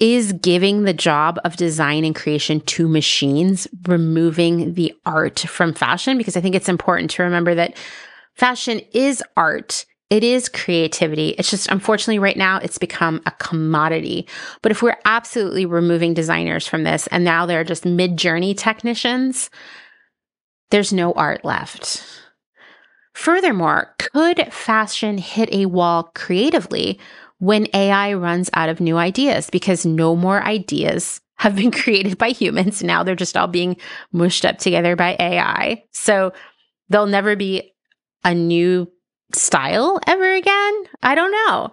is giving the job of design and creation to machines removing the art from fashion? Because I think it's important to remember that fashion is art. It is creativity. It's just, unfortunately, right now, it's become a commodity. But if we're absolutely removing designers from this, and now they're just mid-journey technicians, there's no art left. Furthermore, could fashion hit a wall creatively when A I runs out of new ideas? Because no more ideas have been created by humans. Now they're just all being mushed up together by A I. So there'll never be a new style ever again? I don't know.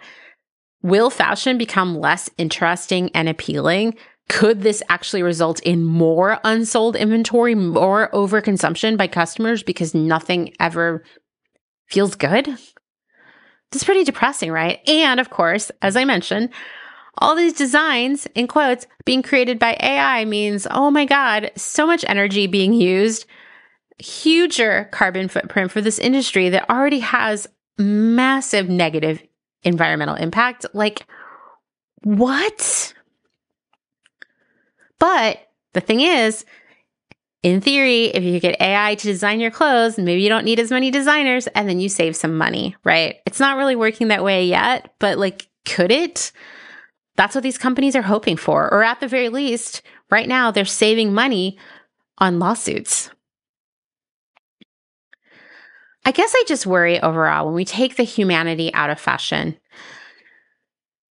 Will fashion become less interesting and appealing? Could this actually result in more unsold inventory, more overconsumption by customers because nothing ever feels good? It's pretty depressing, right? And of course, as I mentioned, all these designs, in quotes, being created by A I means, oh my God, so much energy being used, huger carbon footprint for this industry that already has massive negative environmental impact. Like, what? But the thing is, in theory, if you get A I to design your clothes, maybe you don't need as many designers and then you save some money, right? It's not really working that way yet, but like, could it? That's what these companies are hoping for. Or at the very least, right now, they're saving money on lawsuits. I guess I just worry overall, when we take the humanity out of fashion,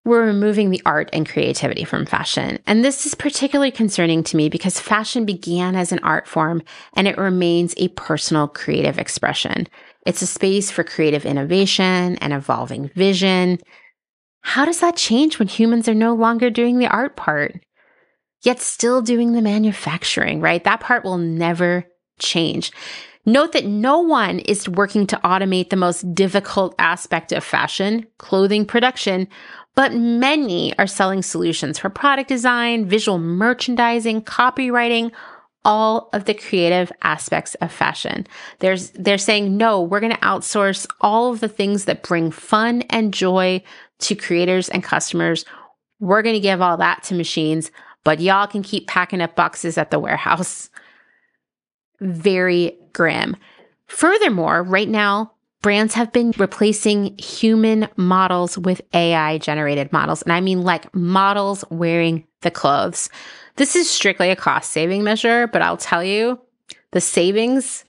we're removing the art and creativity from fashion. And this is particularly concerning to me because fashion began as an art form and it remains a personal creative expression. It's a space for creative innovation and evolving vision. How does that change when humans are no longer doing the art part, yet still doing the manufacturing, right? That part will never change. Note that no one is working to automate the most difficult aspect of fashion, clothing production, but many are selling solutions for product design, visual merchandising, copywriting, all of the creative aspects of fashion. There's, they're saying, no, we're going to outsource all of the things that bring fun and joy to creators and customers. We're going to give all that to machines, but y'all can keep packing up boxes at the warehouse. Very grim. Furthermore, right now, brands have been replacing human models with A I-generated models. And I mean like models wearing the clothes. This is strictly a cost-saving measure, but I'll tell you, the savings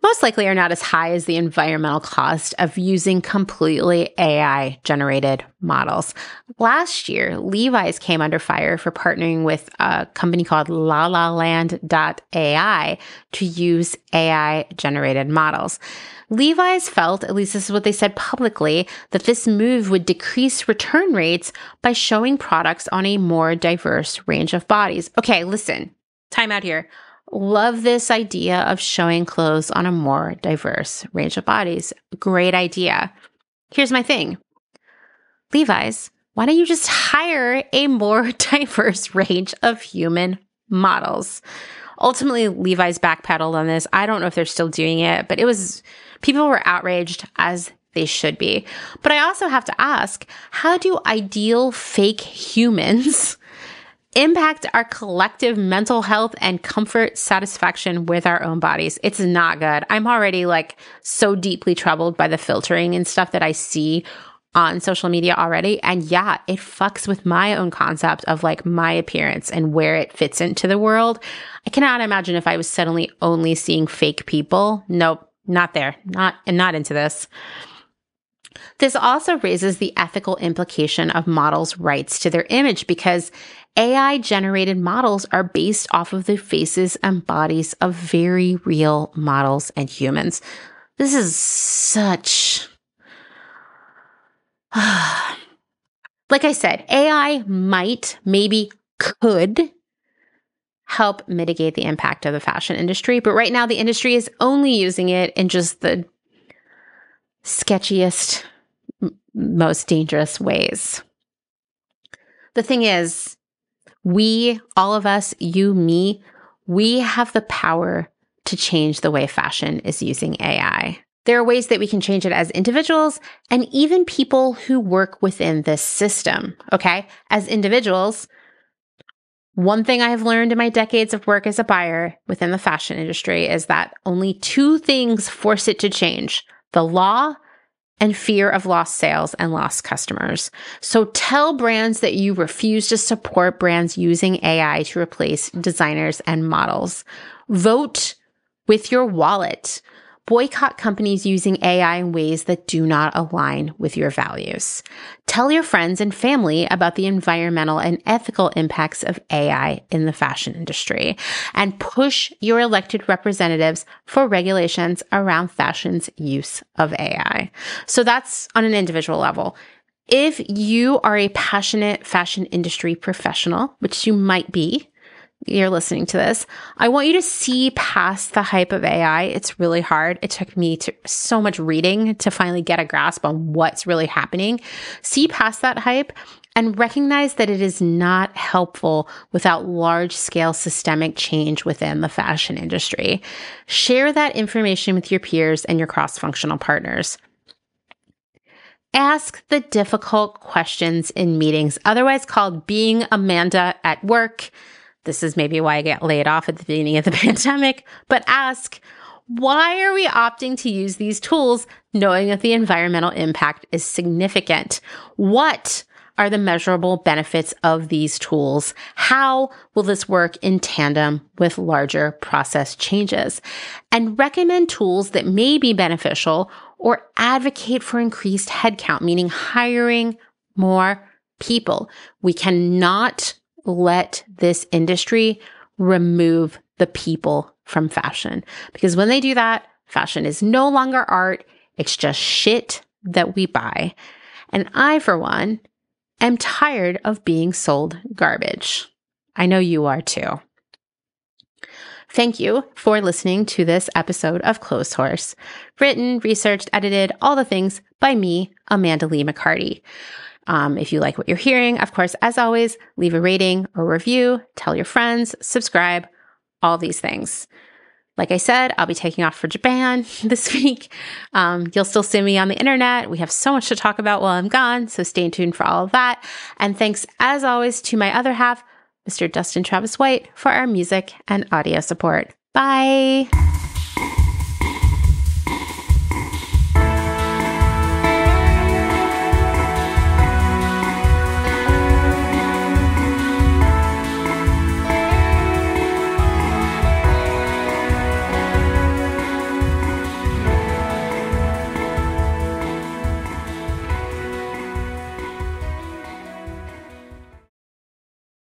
most likely are not as high as the environmental cost of using completely A I-generated models. Last year, Levi's came under fire for partnering with a company called la la land dot A I to use A I-generated models. Levi's felt, at least this is what they said publicly, that this move would decrease return rates by showing products on a more diverse range of bodies. Okay, listen, time out here. Love this idea of showing clothes on a more diverse range of bodies. Great idea. Here's my thing. Levi's, why don't you just hire a more diverse range of human models? Ultimately, Levi's backpedaled on this. I don't know if they're still doing it, but it was, people were outraged, as they should be. But I also have to ask, how do ideal fake humans impact our collective mental health and comfort satisfaction with our own bodies. It's not good. I'm already like so deeply troubled by the filtering and stuff that I see on social media already. And yeah, it fucks with my own concept of like my appearance and where it fits into the world. I cannot imagine if I was suddenly only seeing fake people. Nope, not there. Not, and not into this. This also raises the ethical implication of models' rights to their image, because A I-generated models are based off of the faces and bodies of very real models and humans. This is such... Like I said, A I might, maybe could help mitigate the impact of the fashion industry, but right now the industry is only using it in just the sketchiest, m- most dangerous ways. The thing is, we, all of us, you, me, we have the power to change the way fashion is using A I. There are ways that we can change it as individuals and even people who work within this system, okay? As individuals, one thing I have learned in my decades of work as a buyer within the fashion industry is that only two things force it to change: the law and fear of lost sales and lost customers. So tell brands that you refuse to support brands using A I to replace designers and models. Vote with your wallet. Boycott companies using A I in ways that do not align with your values. Tell your friends and family about the environmental and ethical impacts of A I in the fashion industry, and push your elected representatives for regulations around fashion's use of A I. So that's on an individual level. If you are a passionate fashion industry professional, which you might be, you're listening to this, I want you to see past the hype of A I. It's really hard. It took me to, so much reading to finally get a grasp on what's really happening. See past that hype and recognize that it is not helpful without large-scale systemic change within the fashion industry. Share that information with your peers and your cross-functional partners. Ask the difficult questions in meetings, otherwise called being Amanda at work. This is maybe why I get laid off at the beginning of the pandemic, but ask, why are we opting to use these tools knowing that the environmental impact is significant? What are the measurable benefits of these tools? How will this work in tandem with larger process changes? And recommend tools that may be beneficial, or advocate for increased headcount, meaning hiring more people. We cannot let this industry remove the people from fashion, because when they do that, fashion is no longer art. It's just shit that we buy. And I, for one, am tired of being sold garbage. I know you are too. Thank you for listening to this episode of Clothes Horse, written, researched, edited, all the things by me, Amanda Lee McCarty. Um, if you like what you're hearing, of course, as always, leave a rating or review, tell your friends, subscribe, all these things. Like I said, I'll be taking off for Japan this week. Um, you'll still see me on the internet. We have so much to talk about while I'm gone, so stay tuned for all of that. And thanks, as always, to my other half, Mister Dustin Travis White, for our music and audio support. Bye.